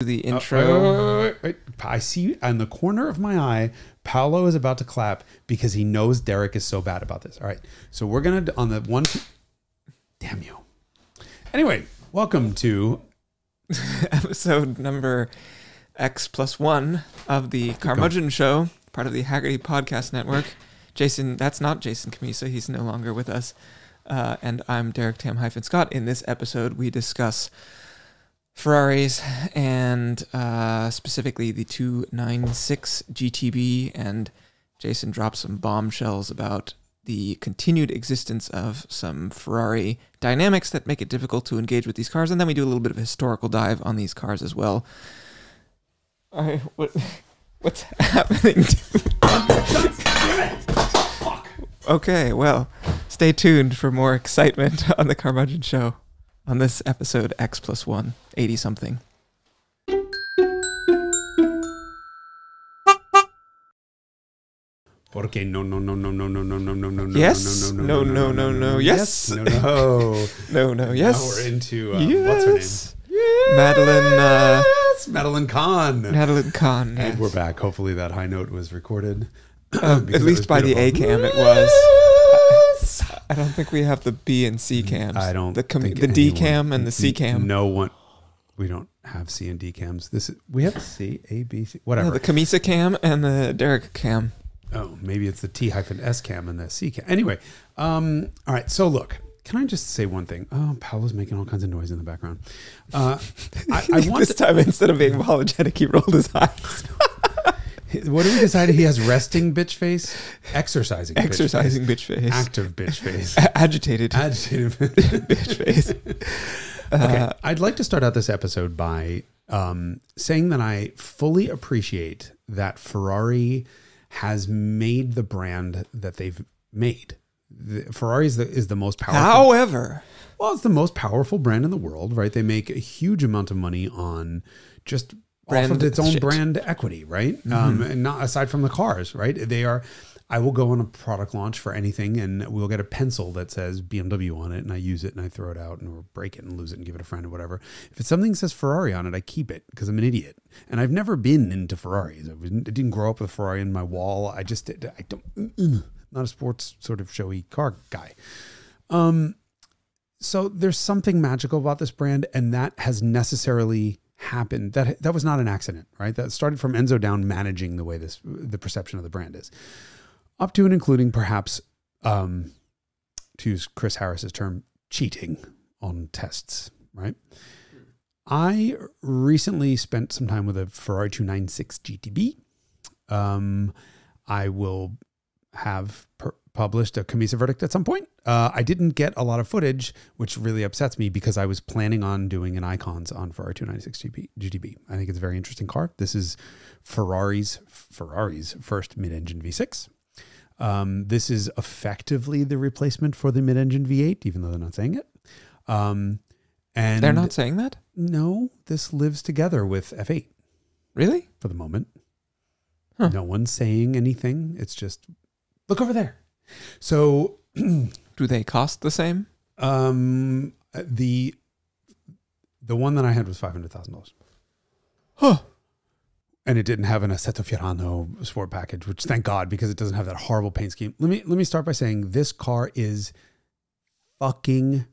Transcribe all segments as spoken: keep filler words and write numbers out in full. The intro. Uh, wait, wait, wait, wait. I see on the corner of my eye, Paolo is about to clap because he knows Derek is so bad about this. All right, so we're gonna on the one. Two, damn you! Anyway, welcome to episode number X plus one of the Carmudgeon Show, part of the Hagerty Podcast Network. Jason, that's not Jason Cammisa. He's no longer with us, uh, and I'm Derek Tam-Scott. In this episode, we discuss Ferraris and uh, specifically the two ninety-six G T B, and Jason dropped some bombshells about the continued existence of some Ferrari dynamics that make it difficult to engage with these cars, and then we do a little bit of a historical dive on these cars as well. All right, what, what's happening? Okay, well, stay tuned for more excitement on the Carmudgeon Show. On this episode, X plus one, eighty something. Porque no, no, no, no, no, no, no, no, no, no, no, yes, no, no, no, no, yes, no, no, no, no, yes. Now we're into, uh, yes. What's her name? Yes. Madeline, uh, Madeline Kahn. Madeline Kahn. Yes. And we're back. Hopefully that high note was recorded. Uh, at least by the A cam, it was. I don't think we have the B and C cams. I don't. The, com think the D anyone, cam and the C cam. No one. We don't have C and D cams. This is, we have C, A, B, C, whatever. No, the Cammisa cam and the Derek cam. Oh, maybe it's the T hyphen S cam and the C cam. Anyway, um, all right. So look, can I just say one thing? Oh, Paolo's making all kinds of noise in the background. Uh, I, I want this time instead of being apologetic, he rolled his eyes. What do we decide? He has resting bitch face, exercising, exercising bitch face, bitch face. Active bitch face, A agitated, agitated bitch face. Uh, okay, I'd like to start out this episode by um, saying that I fully appreciate that Ferrari has made the brand that they've made. The, Ferrari is the, is the most powerful. However, well, it's the most powerful brand in the world, right? They make a huge amount of money on just. Brand off of its own shit. Brand equity, right? Mm-hmm. Um, and not aside from the cars, right? They are, I will go on a product launch for anything and we'll get a pencil that says B M W on it and I use it and I throw it out and we'll break it and lose it and give it a friend or whatever. If it's something that says Ferrari on it, I keep it because I'm an idiot. And I've never been into Ferraris. I didn't grow up with Ferrari in my wall. I just, I don't, not a sports sort of showy car guy. Um, so there's something magical about this brand and that has necessarily happened. That that was not an accident, right? That started from Enzo down managing the way this the perception of the brand is, up to and including perhaps, um, to use Chris Harris's term, cheating on tests, right? I recently spent some time with a Ferrari two ninety-six G T B. Um, I will have per published a Cammisa verdict at some point. Uh, I didn't get a lot of footage, which really upsets me because I was planning on doing an Icons on Ferrari two ninety-six G T B. I think it's a very interesting car. This is Ferrari's Ferrari's first mid-engine V six. Um, this is effectively the replacement for the mid-engine V eight, even though they're not saying it. Um, and they're not saying that? No, this lives together with F eight. Really? For the moment. Huh. No one's saying anything. It's just, look over there. So... Do they cost the same? Um, the the one that I had was five hundred thousand dollars. Huh. And it didn't have an Assetto Fiorano sport package, which thank God, because it doesn't have that horrible paint scheme. Let me let me start by saying this car is fucking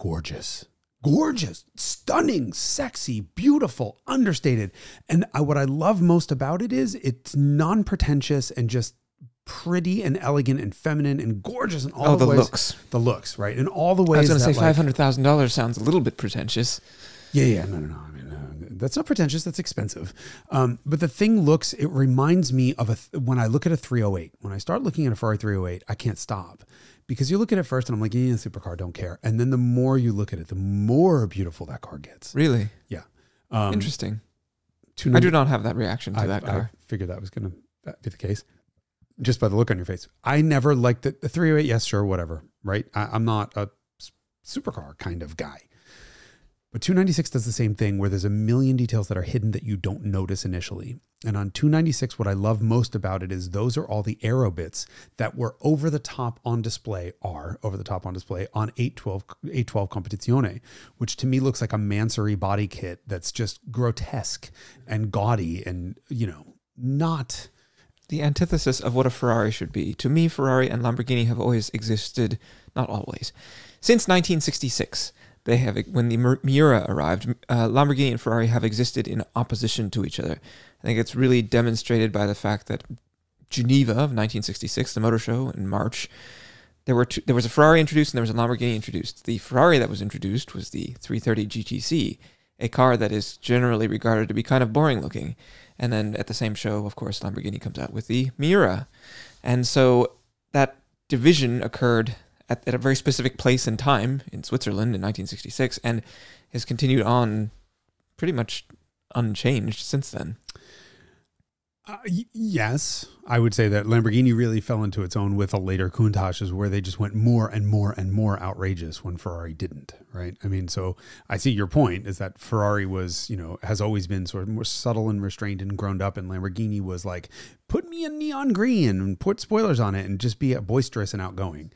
gorgeous. Gorgeous, stunning, sexy, beautiful, understated. And I, what I love most about it is it's non-pretentious and just pretty and elegant and feminine and gorgeous and all oh, the, the ways, looks, the looks, right? And all the ways. I was going to say five hundred thousand dollars sounds a little bit pretentious. Yeah, yeah, no, no, no. I mean, uh, that's not pretentious. That's expensive. Um, but the thing looks. It reminds me of a th when I look at a three oh eight. When I start looking at a Ferrari three oh eight, I can't stop because you look at it first and I'm like, yeah, supercar, don't care. And then the more you look at it, the more beautiful that car gets. Really? Yeah. Um, Interesting. I do not have that reaction to I, that car. I figured that was going to be the case. Just by the look on your face. I never liked it. The three oh eight, yes, sure, whatever, right? I, I'm not a supercar kind of guy. But two ninety-six does the same thing, where there's a million details that are hidden that you don't notice initially. And on two ninety-six, what I love most about it is those are all the aero bits that were over the top on display, are over the top on display on eight twelve Competizione, which to me looks like a Mansory body kit that's just grotesque and gaudy and, you know, not... the antithesis of what a Ferrari should be. To me, Ferrari and Lamborghini have always existed, not always, since nineteen sixty-six. They have, when the Miura arrived, uh, Lamborghini and Ferrari have existed in opposition to each other. I think it's really demonstrated by the fact that Geneva of nineteen sixty-six, the motor show in March, there were two, there was a Ferrari introduced and there was a Lamborghini introduced. The Ferrari that was introduced was the three thirty G T C, a car that is generally regarded to be kind of boring looking. And then at the same show, of course, Lamborghini comes out with the Miura. And so that division occurred At, at a very specific place and time in Switzerland in nineteen sixty-six, and has continued on pretty much unchanged since then. Uh, yes, I would say that Lamborghini really fell into its own with a later Countach, where they just went more and more and more outrageous when Ferrari didn't, right? I mean, so I see your point is that Ferrari was, you know, has always been sort of more subtle and restrained and grown up, and Lamborghini was like, put me in neon green and put spoilers on it and just be boisterous and outgoing.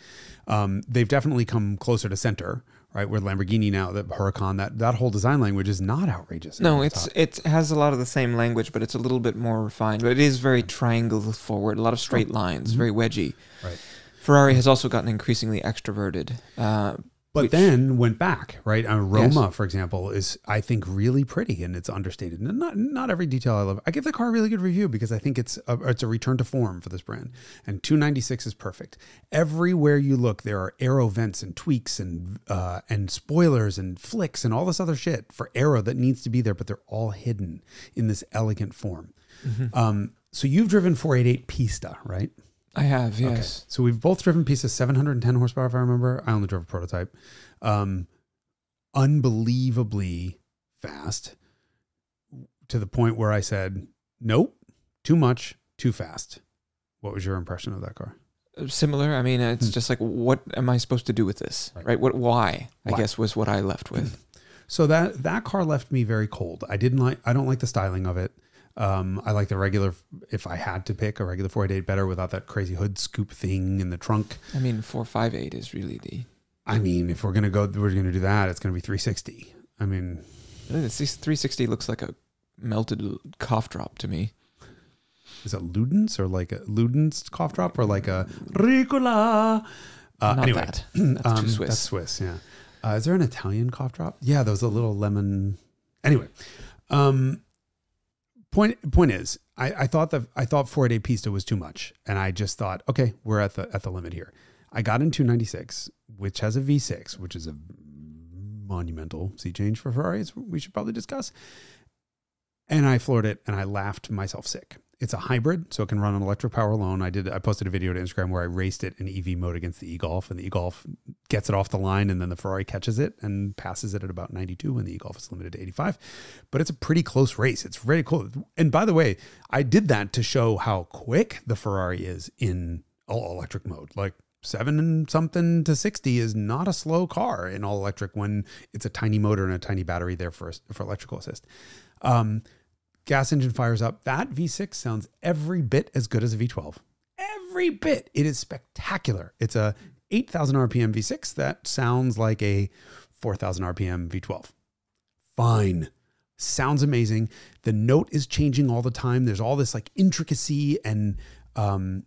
Um, they've definitely come closer to center, right? Where Lamborghini now, the Huracan, that, that whole design language is not outrageous. No, it's it has a lot of the same language, but it's a little bit more refined. But it is very triangle forward, a lot of straight lines, mm-hmm. very wedgy. Right. Ferrari has also gotten increasingly extroverted. Uh, but which, then went back, right? Uh, Roma, yes. for example, is, I think, really pretty, and it's understated. And not not every detail I love. I give the car a really good review because I think it's a, it's a return to form for this brand. And two ninety-six is perfect. Everywhere you look, there are aero vents and tweaks and uh, and spoilers and flicks and all this other shit for aero that needs to be there, but they're all hidden in this elegant form. Mm-hmm. Um, so you've driven four eighty-eight Pista, right? I have, yes. Okay. So we've both driven Pista, seven hundred ten horsepower, if I remember. I only drove a prototype. Um, unbelievably fast, to the point where I said, nope, too much, too fast. What was your impression of that car? Similar. I mean, it's hmm. just like, what am I supposed to do with this? Right. right? What? Why, I why? guess, was what I left with. So that, that car left me very cold. I didn't like, I don't like the styling of it. Um, I like the regular, if I had to pick a regular four eighty-eight better without that crazy hood scoop thing in the trunk. I mean, four fifty-eight is really the... I mean, if we're going to go, we're going to do that, it's going to be three sixty. I mean... three sixty looks like a melted cough drop to me. Is it Ludens or like a Ludens cough drop or like a Ricola? Uh, Not anyway. that. That's um, too Swiss. That's Swiss, yeah. Uh, is there an Italian cough drop? Yeah, there's a little lemon... Anyway. Um... Point point is, I, I thought that I thought four eighty-eight Pista was too much, and I just thought, okay, we're at the at the limit here. I got in two ninety-six, which has a V six, which is a monumental sea change for Ferrari, as we should probably discuss. And I floored it, and I laughed myself sick. It's a hybrid, so it can run on electric power alone. I did. I posted a video to Instagram where I raced it in E V mode against the e-Golf, and the e-Golf gets it off the line, and then the Ferrari catches it and passes it at about ninety-two when the e-Golf is limited to eighty-five. But it's a pretty close race. It's really cool. And by the way, I did that to show how quick the Ferrari is in all-electric mode. Like seven and something to sixty is not a slow car in all-electric when it's a tiny motor and a tiny battery there for, for electrical assist. Um... Gas engine fires up. That V six sounds every bit as good as a V twelve. Every bit. It is spectacular. It's a eight thousand R P M V six that sounds like a four thousand R P M V twelve. Fine. Sounds amazing. The note is changing all the time. There's all this like intricacy and um,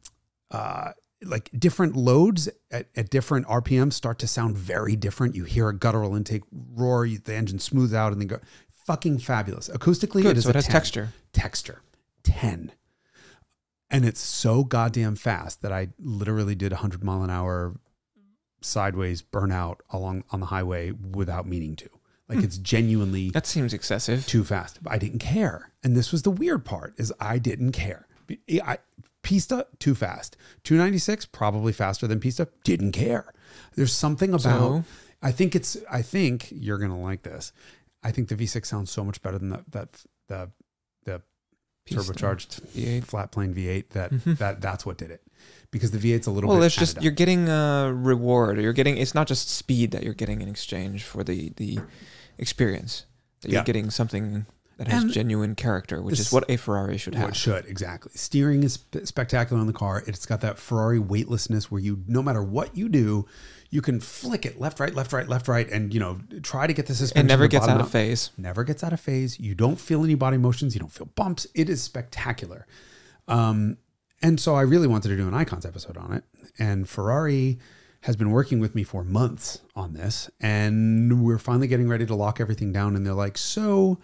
uh, like different loads at, at different R P Ms start to sound very different. You hear a guttural intake roar. You, the engine smooths out and then go... Fucking fabulous. Acoustically, Good, it is so it a has ten. texture. Texture. ten. And it's so goddamn fast that I literally did one hundred mile an hour sideways burnout along on the highway without meaning to. Like mm. it's genuinely... That seems excessive. Too fast. But I didn't care. And this was the weird part, is I didn't care. I, Pista, too fast. two ninety-six, probably faster than Pista. Didn't care. There's something about... So? I think it's... I think you're going to like this. I think the V six sounds so much better than the, that the the turbocharged V eight. Flat plane V eight that mm-hmm. that that's what did it, because the V eight's a little well. Bit there's just up. You're getting a reward. Or you're getting it's not just speed that you're getting in exchange for the the experience, that you're yeah. getting something that has and genuine character, which is what a Ferrari should have. It should, exactly. Steering is spectacular on the car. It's got that Ferrari weightlessness where you, no matter what you do, you can flick it left, right, left, right, left, right, and, you know, try to get the suspension. It never gets out of phase. Never gets out of phase. You don't feel any body motions. You don't feel bumps. It is spectacular. Um, and so I really wanted to do an Icons episode on it. And Ferrari has been working with me for months on this. And we're finally getting ready to lock everything down. And they're like, so...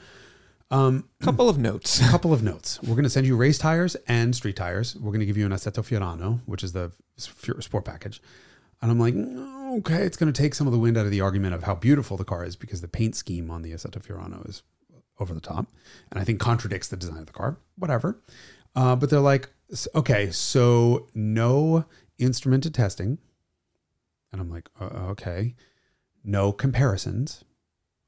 Um, couple of notes. Couple of notes. We're going to send you race tires and street tires. We're going to give you an Assetto Fiorano, which is the sport package. And I'm like, okay, it's going to take some of the wind out of the argument of how beautiful the car is, because the paint scheme on the Assetto Fiorano is over the top, and I think contradicts the design of the car. Whatever. Uh, but they're like, okay, so no instrumented testing, and I'm like, uh, okay, no comparisons,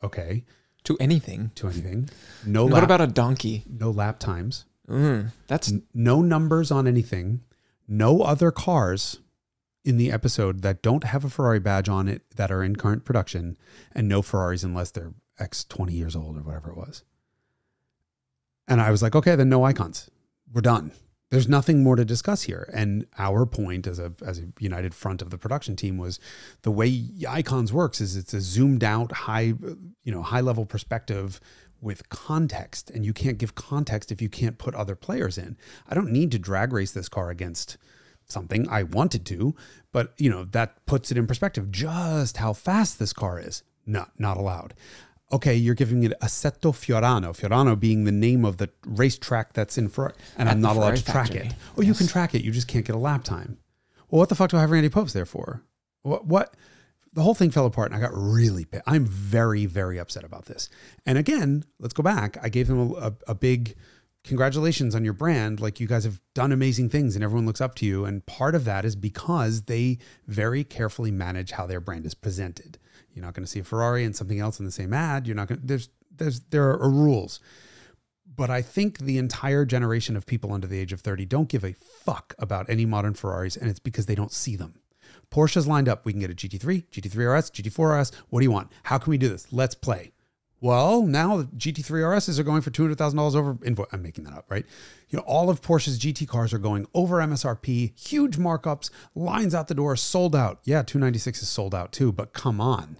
okay. To anything. To anything. No lap. What about a donkey? No lap times. Mm, that's no numbers on anything. No other cars in the episode that don't have a Ferrari badge on it that are in current production, and no Ferraris unless they're X twenty years old or whatever it was. And I was like, okay, then no Icons. We're done. There's nothing more to discuss here. And our point as a, as a united front of the production team was, the way Icons works is it's a zoomed out high, you know, high level perspective with context. And you can't give context if you can't put other players in. I don't need to drag race this car against something. I wanted to, but you know, that puts it in perspective, just how fast this car is. Not, not allowed. Okay, you're giving it Assetto Fiorano, Fiorano being the name of the racetrack that's in front, and At I'm not allowed to track factory. it. Oh, yes. You can track it, you just can't get a lap time. Well, what the fuck do I have Randy Pope's there for? What? What? The whole thing fell apart, and I got really pissed. I'm very, very upset about this. And again, let's go back. I gave them a, a, a big congratulations on your brand. Like, you guys have done amazing things, and everyone looks up to you. And part of that is because they very carefully manage how their brand is presented. You're not going to see a Ferrari and something else in the same ad. You're not going to, there's, there's, there are rules. But I think the entire generation of people under the age of thirty don't give a fuck about any modern Ferraris, and it's because they don't see them. Porsche's lined up. We can get a G T three, G T three R S, G T four R S. What do you want? How can we do this? Let's play. Well, now the G T three R S's are going for two hundred thousand dollars over invoice. I'm making that up, right? You know, all of Porsche's G T cars are going over M S R P, huge markups, lines out the door, sold out. Yeah, two ninety-six is sold out too, but come on.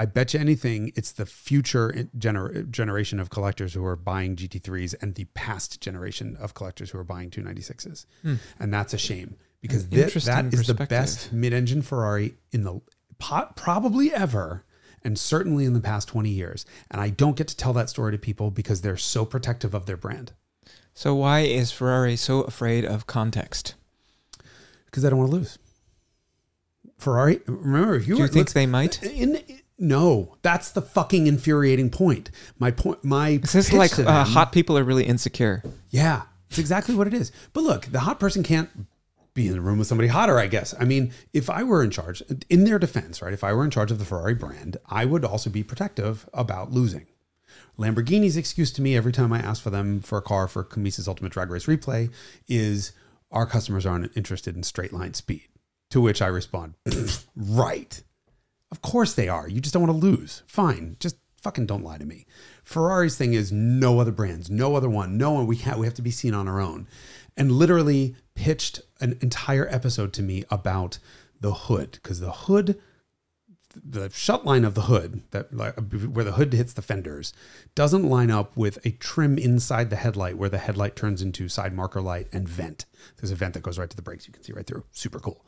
I bet you anything it's the future gener generation of collectors who are buying G T threes and the past generation of collectors who are buying two ninety-sixes. Hmm. And that's a shame, because th that is the best mid-engine Ferrari in the pot probably ever. And certainly in the past twenty years. And I don't get to tell that story to people because they're so protective of their brand. So why is Ferrari so afraid of context? Because they don't want to lose. Ferrari, remember, if you Do were, you think they might? In, in, no, that's the fucking infuriating point. My point, my This is like them, uh, hot people are really insecure. Yeah, it's exactly what it is. But look, the hot person can't be in the room with somebody hotter, I guess. I mean, if I were in charge, in their defense, right? If I were in charge of the Ferrari brand, I would also be protective about losing. Lamborghini's excuse to me every time I ask for them for a car for Cammisa's Ultimate Drag Race Replay is, our customers aren't interested in straight line speed. To which I respond, right. Of course they are. You just don't want to lose. Fine. Just fucking don't lie to me. Ferrari's thing is no other brands, no other one, no one. We can't, we have to be seen on our own. And literally pitched an entire episode to me about the hood, because the hood, the shut line of the hood, that where the hood hits the fenders, doesn't line up with a trim inside the headlight where the headlight turns into side marker light and vent. There's a vent that goes right to the brakes. You can see right through. Super cool.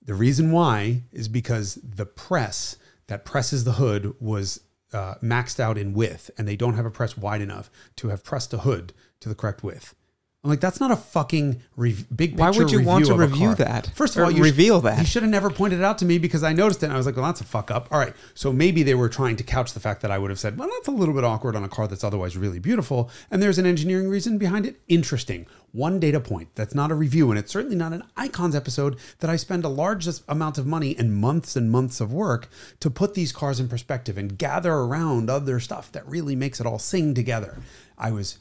The reason why is because the press that presses the hood was uh, maxed out in width, and they don't have a press wide enough to have pressed a hood to the correct width. I'm like, that's not a fucking rev big picture. Why would you want to review that? First of all, you reveal that. You should have never pointed it out to me, because I noticed it and I was like, well, that's a fuck up. All right. So maybe they were trying to couch the fact that I would have said, well, that's a little bit awkward on a car that's otherwise really beautiful, and there's an engineering reason behind it. Interesting. One data point. That's not a review, and it's certainly not an Icons episode that I spend a large amount of money and months and months of work to put these cars in perspective and gather around other stuff that really makes it all sing together. I was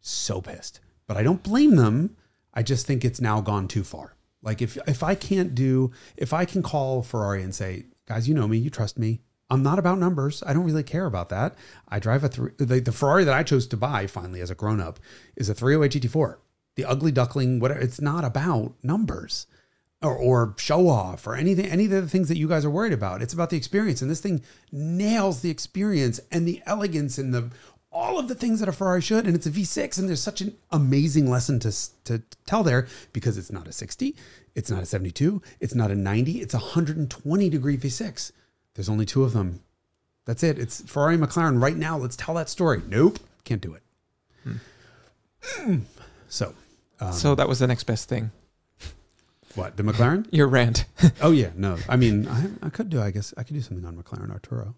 so pissed. But I don't blame them. I just think it's now gone too far. Like, if, if I can't do, if I can call Ferrari and say, guys, you know me, you trust me, I'm not about numbers. I don't really care about that. I drive a three, the, the Ferrari that I chose to buy finally as a grown up is a three oh eight G T four, the ugly duckling, whatever. It's not about numbers or, or show off or anything, any of the things that you guys are worried about. It's about the experience. And this thing nails the experience and the elegance and the, all of the things that a Ferrari should. And it's a V six, and there's such an amazing lesson to, to tell there, because it's not a sixty, it's not a seventy-two, it's not a ninety, it's a one hundred twenty degree V six. There's only two of them. That's it. It's Ferrari and McLaren right now. Let's tell that story. Nope. Can't do it. Hmm. So. Um, so that was the next best thing. What? The McLaren? Your rant. Oh, yeah. No. I mean, I, I could do, I guess, I could do something on McLaren Arturo.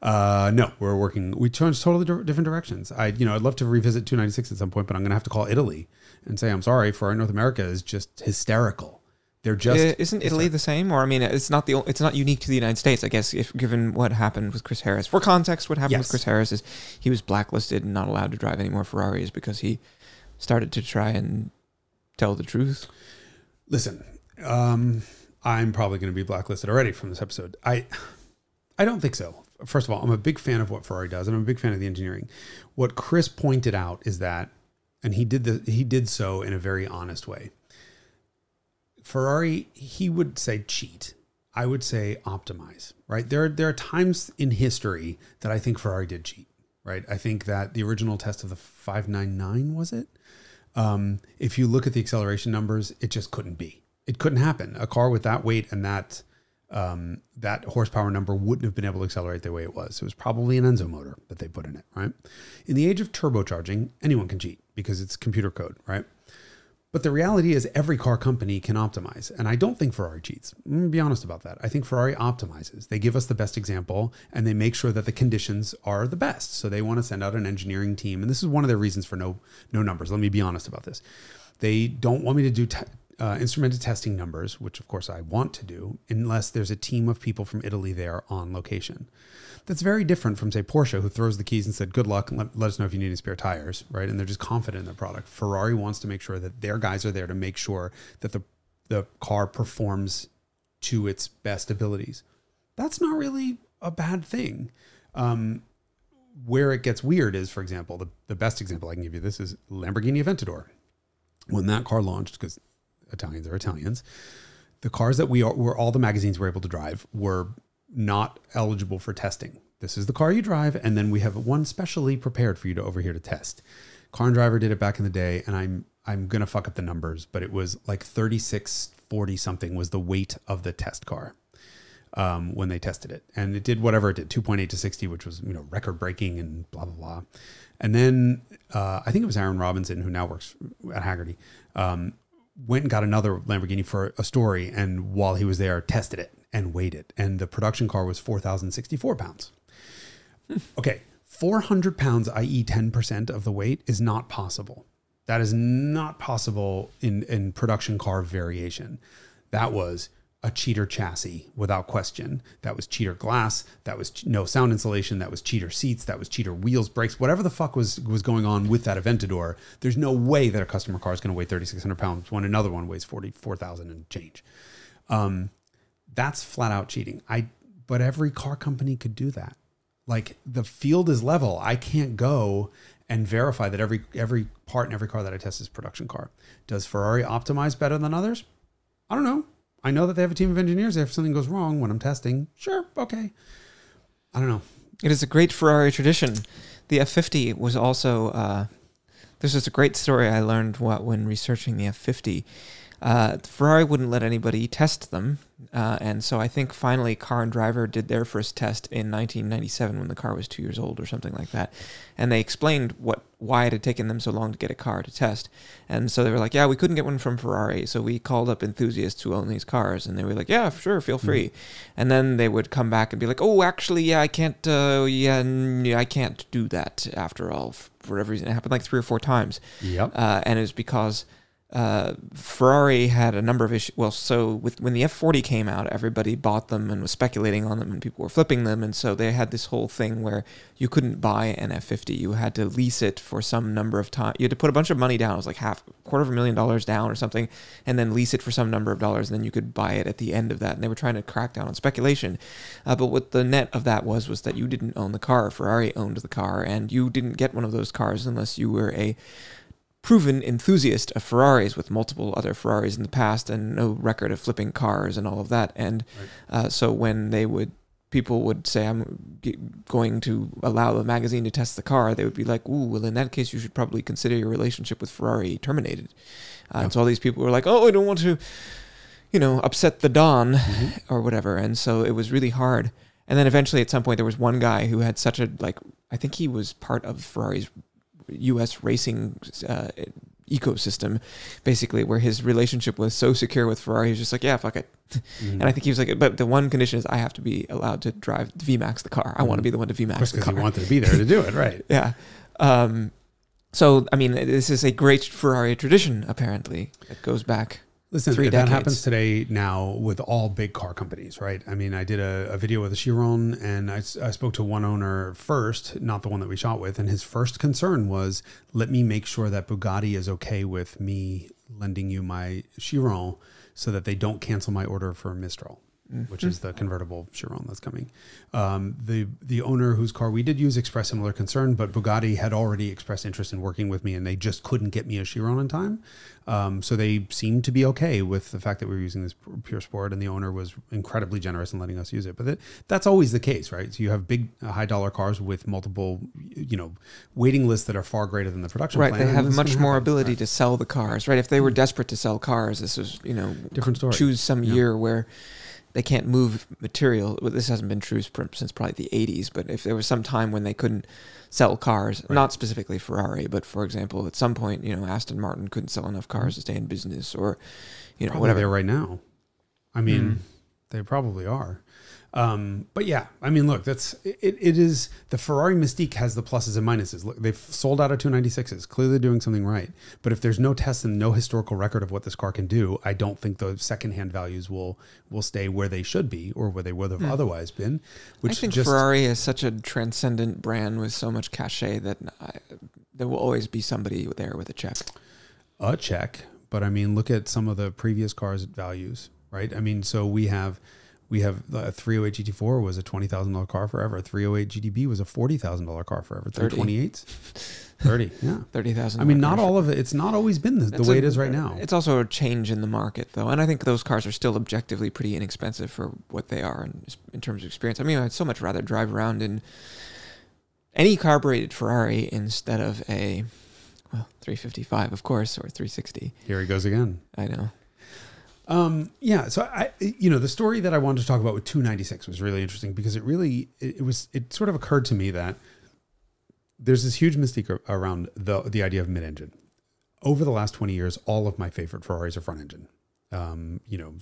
Uh, no, we're working. We changed totally di different directions. I, you know, I'd love to revisit two ninety-six at some point, but I'm going to have to call Italy and say, I'm sorry, Ferrari North America is just hysterical. They're just uh, isn't Italy the same? Or I mean, it's not the it's not unique to the United States, I guess. If given what happened with Chris Harris, for context, what happened yes. with Chris Harris is he was blacklisted and not allowed to drive any more Ferraris because he started to try and tell the truth. Listen, um, I'm probably going to be blacklisted already from this episode. I I don't think so. First of all, I'm a big fan of what Ferrari does, and I'm a big fan of the engineering. What Chris pointed out is that, and he did the he did so in a very honest way. Ferrari, he would say cheat. I would say optimize, right? There, there are times in history that I think Ferrari did cheat, right? I think that the original test of the five ninety-nine, was it? Um, if you look at the acceleration numbers, it just couldn't be. It couldn't happen. A car with that weight and that, um, that horsepower number wouldn't have been able to accelerate the way it was. It was probably an Enzo motor that they put in it, right? In the age of turbocharging, anyone can cheat because it's computer code, right? But the reality is every car company can optimize. And I don't think Ferrari cheats. I'm going to be honest about that. I think Ferrari optimizes. They give us the best example, and they make sure that the conditions are the best. So they want to send out an engineering team. And this is one of their reasons for no, no numbers. Let me be honest about this. They don't want me to do te uh, instrumented testing numbers, which of course I want to do, unless there's a team of people from Italy there on location. That's very different from, say, Porsche, who throws the keys and said, good luck, and let, let us know if you need any spare tires, right? And they're just confident in their product. Ferrari wants to make sure that their guys are there to make sure that the, the car performs to its best abilities. That's not really a bad thing. Um, where it gets weird is, for example, the, the best example I can give you this is Lamborghini Aventador. When that car launched, because Italians are Italians, the cars that we are, were, all the magazines were able to drive were not eligible for testing. This is the car you drive, and then we have one specially prepared for you to over here to test. Car and Driver did it back in the day, and I'm I'm gonna fuck up the numbers, but it was like thirty-six forty something was the weight of the test car um, when they tested it, and it did whatever it did, two point eight to sixty, which was, you know, record breaking and blah blah blah. And then uh, I think it was Aaron Robinson, who now works at Hagerty, um, went and got another Lamborghini for a story, and while he was there, tested it and weighed it. And the production car was four thousand sixty-four pounds. Okay, four hundred pounds, that is ten percent of the weight, is not possible. That is not possible in, in production car variation. That was a cheater chassis without question. That was cheater glass. That was no sound insulation. That was cheater seats. That was cheater wheels, brakes, whatever the fuck was, was going on with that Aventador. There's no way that a customer car is going to weigh thirty-six hundred pounds when another one weighs forty-four thousand and change. Um, That's flat out cheating. I, but every car company could do that. Like, the field is level. I can't go and verify that every, every part in every car that I test is production car. Does Ferrari optimize better than others? I don't know. I know that they have a team of engineers. If something goes wrong when I'm testing, sure. Okay. I don't know. It is a great Ferrari tradition. The F fifty was also, uh, this is a great story I learned what, when researching the F fifty. Uh, Ferrari wouldn't let anybody test them, uh, and so I think finally Car and Driver did their first test in nineteen ninety-seven when the car was two years old or something like that, and they explained what why it had taken them so long to get a car to test. And so they were like, yeah, we couldn't get one from Ferrari, so we called up enthusiasts who own these cars, and they were like, yeah, sure, feel free. Mm-hmm. And then they would come back and be like, oh, actually, yeah, I can't, uh, yeah, yeah, I can't do that after all, for every reason. It happened like three or four times. Yep. Uh, and it was because uh, Ferrari had a number of issues. Well, so with, when the F forty came out, everybody bought them and was speculating on them, and people were flipping them. And so they had this whole thing where you couldn't buy an F fifty. You had to lease it for some number of time. You had to put a bunch of money down. It was like half, quarter of a million dollars down or something, and then lease it for some number of dollars, and then you could buy it at the end of that. And they were trying to crack down on speculation. Uh, but what the net of that was was that you didn't own the car. Ferrari owned the car, and you didn't get one of those cars unless you were a proven enthusiast of Ferraris with multiple other Ferraris in the past and no record of flipping cars and all of that. And right. uh, so when they would, people would say, I'm g going to allow the magazine to test the car, they would be like, ooh, well, in that case, you should probably consider your relationship with Ferrari terminated. Uh, yeah. And so all these people were like, oh, I don't want to, you know, upset the Don mm-hmm. or whatever. And so it was really hard. And then eventually at some point, there was one guy who had such a, like, I think he was part of Ferrari's U S racing uh, ecosystem, basically, where his relationship was so secure with Ferrari, he's just like, yeah, fuck it. Mm-hmm. And I think he was like, but the one condition is I have to be allowed to drive V MAX the car. I mm-hmm. want to be the one to V MAX the car. Because he wanted to be there to do it, right? Yeah. Um, so, I mean, this is a great Ferrari tradition, apparently. It goes back Listen, three decades. That happens today now with all big car companies, right? I mean, I did a, a video with a Chiron, and I, I spoke to one owner first, not the one that we shot with, and his first concern was, let me make sure that Bugatti is okay with me lending you my Chiron so that they don't cancel my order for Mistral, mm-hmm. which is the convertible Chiron that's coming. Um, the, the owner whose car we did use expressed similar concern, but Bugatti had already expressed interest in working with me, and they just couldn't get me a Chiron in time. Um, so they seemed to be okay with the fact that we were using this pure sport, and the owner was incredibly generous in letting us use it. But that, that's always the case, right? So you have big uh, high dollar cars with multiple, you know, waiting lists that are far greater than the production plan. Right. They have much more ability to sell the cars, right? If they were desperate to sell cars, this is, you know, different story. Choose some year where they can't move material. Well, this hasn't been true since probably the eighties, but if there was some time when they couldn't sell cars, right. not specifically Ferrari, but for example, at some point, you know, Aston Martin couldn't sell enough cars to stay in business, or, you know, probably whatever. They're right now. I mean, mm. they probably are. Um, but yeah, I mean, look, that's, it, it is, the Ferrari mystique has the pluses and minuses. Look, they've sold out of two ninety-sixes, clearly doing something right. But if there's no test and no historical record of what this car can do, I don't think those secondhand values will, will stay where they should be or where they would have mm. otherwise been. Which I think just, Ferrari is such a transcendent brand with so much cachet that I, there will always be somebody there with a check. A check. But I mean, look at some of the previous cars' values, right? I mean, so we have... We have the three oh eight G T four was a twenty thousand dollar car forever. three oh eight G T B was a forty thousand dollar car forever. three twenty-eights? thirty, yeah. thirty thousand. I mean, not all of it. It's not always been the, the way a, it is right now. It's also a change in the market, though. And I think those cars are still objectively pretty inexpensive for what they are in, in terms of experience. I mean, I'd so much rather drive around in any carbureted Ferrari instead of a, well, three fifty-five, of course, or three sixty. Here he goes again. I know. Um, yeah. So I, you know, the story that I wanted to talk about with two ninety-six was really interesting because it really, it, it was, it sort of occurred to me that there's this huge mystique around the, the idea of mid-engine. Over the last twenty years, all of my favorite Ferraris are front engine. Um, you know,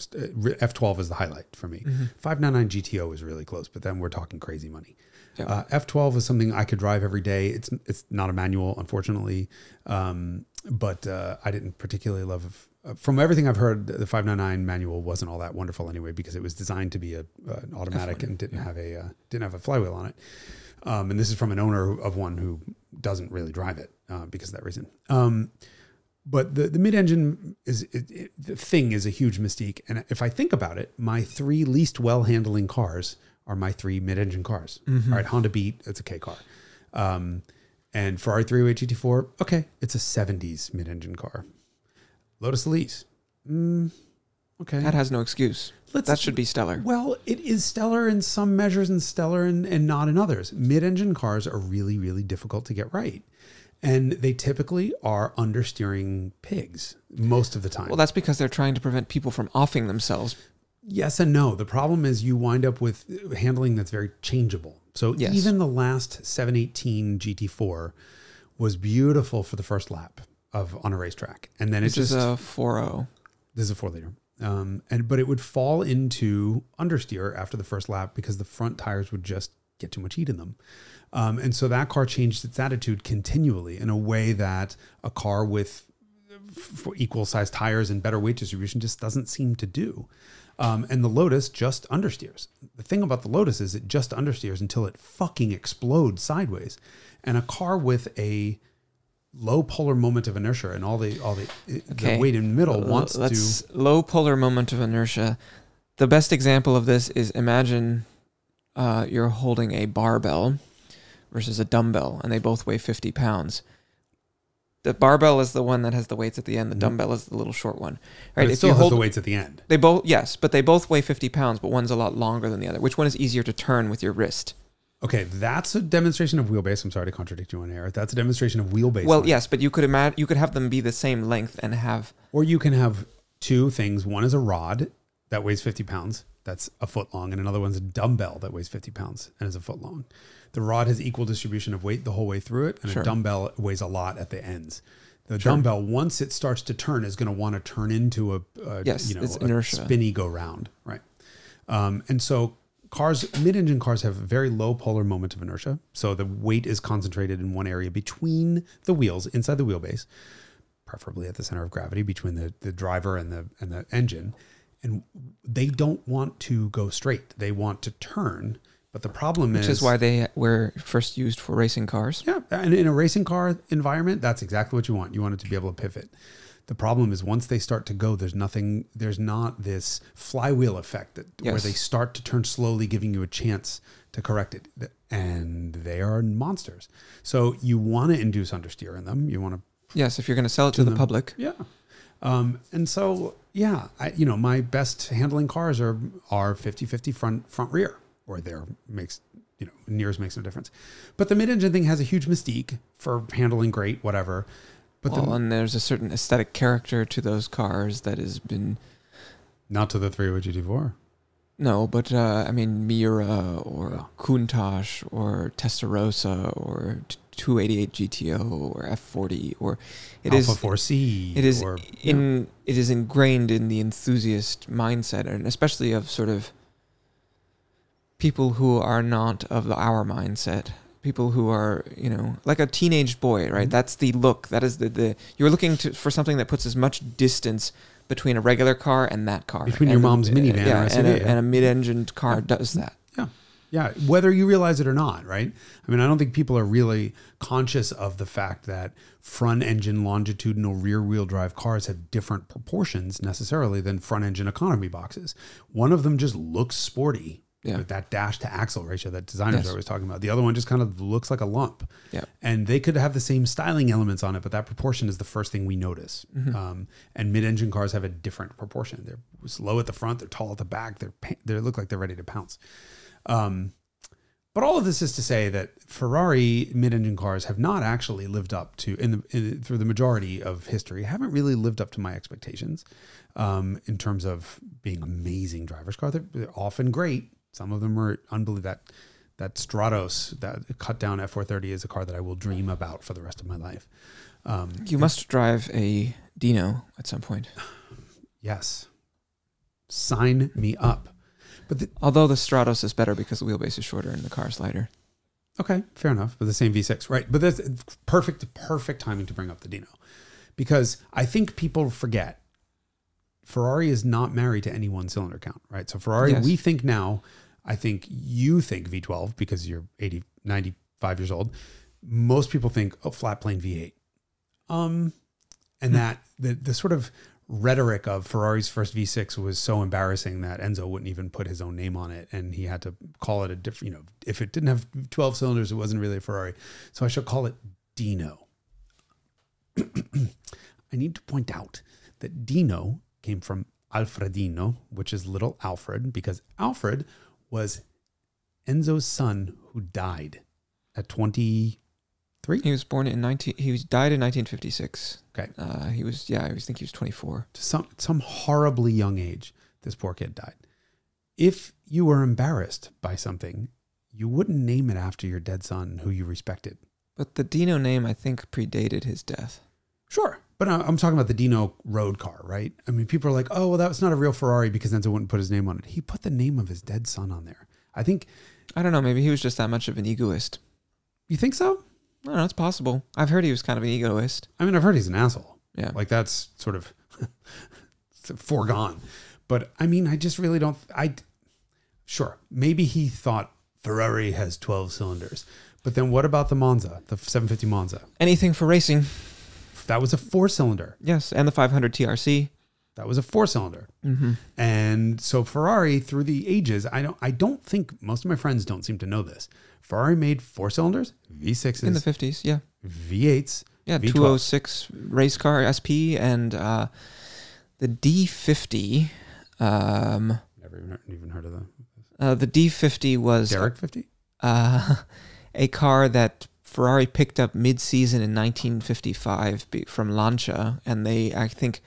F twelve is the highlight for me. Mm-hmm. five ninety-nine G T O is really close, but then we're talking crazy money. Yeah. Uh, F twelve is something I could drive every day. It's, it's not a manual, unfortunately. Um, but, uh, I didn't particularly love from everything I've heard, the five ninety-nine manual wasn't all that wonderful anyway because it was designed to be a, uh, an automatic F one, and didn't yeah. have a uh, didn't have a flywheel on it. Um, and this is from an owner of one who doesn't really drive it uh, because of that reason. Um, but the the mid-engine is it, it, the thing is a huge mystique, and if I think about it, my three least well-handling cars are my three mid-engine cars. Mm-hmm. All right, Honda Beat, it's a K car. Um, and Ferrari three oh eight G T four, okay, it's a seventies mid-engine car. Lotus Elise. Mm, okay. That has no excuse. Let's, that should be stellar. Well, it is stellar in some measures and stellar in, and not in others. Mid-engine cars are really, really difficult to get right. And they typically are understeering pigs most of the time. Well, that's because they're trying to prevent people from offing themselves. Yes and no. The problem is you wind up with handling that's very changeable. So yes. even the last seven eighteen G T four was beautiful for the first lap. Of on a racetrack, and then it just is a four oh. This is a four liter, um, and but it would fall into understeer after the first lap because the front tires would just get too much heat in them, um, and so that car changed its attitude continually in a way that a car with for equal sized tires and better weight distribution just doesn't seem to do. Um, and the Lotus just understeers. The thing about the Lotus is it just understeers until it fucking explodes sideways. And a car with a low polar moment of inertia and all the all the, okay. the weight in the middle L wants let's, to... Low polar moment of inertia. The best example of this is imagine uh, you're holding a barbell versus a dumbbell, and they both weigh fifty pounds. The barbell is the one that has the weights at the end. The dumbbell is the little short one. Right? But it still if you has hold, the weights at the end. They both, yes, but they both weigh fifty pounds, but one's a lot longer than the other. Which one is easier to turn with your wrist? Okay, that's a demonstration of wheelbase. I'm sorry to contradict you on air. That's a demonstration of wheelbase. Well, length. yes, but you could imagine you could have them be the same length and have... Or you can have two things. One is a rod that weighs fifty pounds. That's a foot long. And another one's a dumbbell that weighs fifty pounds and is a foot long. The rod has equal distribution of weight the whole way through it. And sure. a dumbbell weighs a lot at the ends. The sure. dumbbell, once it starts to turn, is going to want to turn into a, a yes, you know, it's inertia. A spinny go round. Right. Um, and so cars, mid-engine cars have very low polar moment of inertia. So the weight is concentrated in one area between the wheels, inside the wheelbase, preferably at the center of gravity between the, the driver and the, and the engine. And they don't want to go straight. They want to turn. But the problem is... Which is why they were first used for racing cars. Yeah. And in a racing car environment, that's exactly what you want. You want it to be able to pivot. The problem is once they start to go, there's nothing... There's not this flywheel effect that, yes. where they start to turn slowly, giving you a chance to correct it. And they are monsters. So you want to induce understeer in them. You want to... Yes, if you're going to sell it to the them. public. Yeah. Um, and so... Yeah, I, you know, my best handling cars are are fifty fifty front front rear, or there makes you know nears makes no difference. But the mid engine thing has a huge mystique for handling great, whatever. But well, the, and there's a certain aesthetic character to those cars that has been not to the three oh eight G T four. No, but uh, I mean Mira or yeah. Countach or Testarossa or two eighty-eight G T O or F forty or it is Alpha four C. It is or, in yeah. it is ingrained in the enthusiast mindset, and especially of sort of people who are not of our mindset, people who are you know like a teenage boy, right? Mm-hmm. That's the look. That is the the you're looking to for something that puts as much distance between a regular car and that car. Between and your mom's a, minivan yeah, or S U V. And a, and a mid-engined car yeah. does that. Yeah. Yeah. Whether you realize it or not, right? I mean, I don't think people are really conscious of the fact that front-engine longitudinal rear-wheel drive cars have different proportions necessarily than front-engine economy boxes. One of them just looks sporty yeah. with that dash-to-axle ratio that designers yes. are always talking about. The other one just kind of looks like a lump. Yeah. And they could have the same styling elements on it, but that proportion is the first thing we notice. Mm-hmm. um, and mid-engine cars have a different proportion. They're slow at the front. They're tall at the back. They're they look like they're ready to pounce. Um, but all of this is to say that Ferrari mid-engine cars have not actually lived up to, in the, in, through the majority of history, haven't really lived up to my expectations um, in terms of being amazing driver's car. They're, they're often great. Some of them are unbelievable. That, that Stratos, that cut down F four thirty is a car that I will dream about for the rest of my life. Um, you must drive a Dino at some point. Yes. Sign me up. But the, Although the Stratos is better because the wheelbase is shorter and the car is lighter. Okay, fair enough. But the same V six, right? But that's perfect, perfect timing to bring up the Dino. Because I think people forget Ferrari is not married to any one cylinder count, right? So Ferrari, yes. we think now, I think you think V twelve because you're eighty, ninety-five years old. Most people think, oh, flat plane V eight. Um, and that, the, the sort of... rhetoric of Ferrari's first V six was so embarrassing that Enzo wouldn't even put his own name on it, and he had to call it a different, you know, if it didn't have twelve cylinders, it wasn't really a Ferrari. So I should call it Dino. I need to point out that Dino came from Alfredino, which is little Alfred, because Alfred was Enzo's son who died at twenty-three. He was born in nineteen. He was died in nineteen fifty six. Okay. Uh, he was yeah. I was think he was twenty four. To some some horribly young age, this poor kid died. If you were embarrassed by something, you wouldn't name it after your dead son, who you respected. But the Dino name, I think, predated his death. Sure, but I'm talking about the Dino road car, right? I mean, people are like, oh well, that's not a real Ferrari because Enzo wouldn't put his name on it. He put the name of his dead son on there. I think. I don't know. Maybe he was just that much of an egoist. You think so? No, no, it's possible. I've heard he was kind of an egoist. I mean, I've heard he's an asshole. Yeah. Like that's sort of foregone. But I mean, I just really don't, I, sure. Maybe he thought Ferrari has twelve cylinders, but then what about the Monza, the seven fifty Monza? Anything for racing. That was a four cylinder. Yes. And the five hundred T R C. That was a four cylinder. Mm-hmm. And so Ferrari through the ages, I don't, I don't think most of my friends don't seem to know this. Ferrari made four cylinders, V sixes. In the fifties. Yeah. V eights. Yeah. V twelves. two oh six race car S P and, uh, the D fifty, um, never even heard, even heard of them. Uh, the D fifty was Derek fifty, uh, a car that Ferrari picked up mid-season in nineteen fifty-five from Lancia, and they, I think,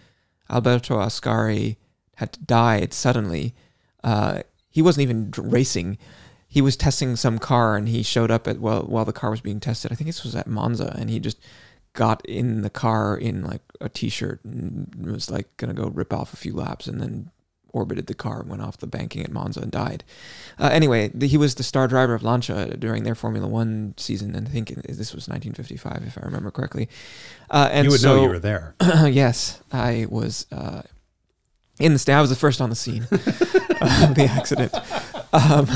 Alberto Ascari had died suddenly. Uh, he wasn't even racing; he was testing some car, and he showed up at well while the car was being tested. I think this was at Monza, and he just got in the car in like a t-shirt and was like gonna go rip off a few laps, and then orbited the car and went off the banking at Monza and died. Uh, anyway, the, he was the star driver of Lancia during their Formula One season, and I think this was nineteen fifty-five, if I remember correctly. Uh, and you would so, know you were there. Yes, I was uh, in the stand. I was the first on the scene of the accident. Um,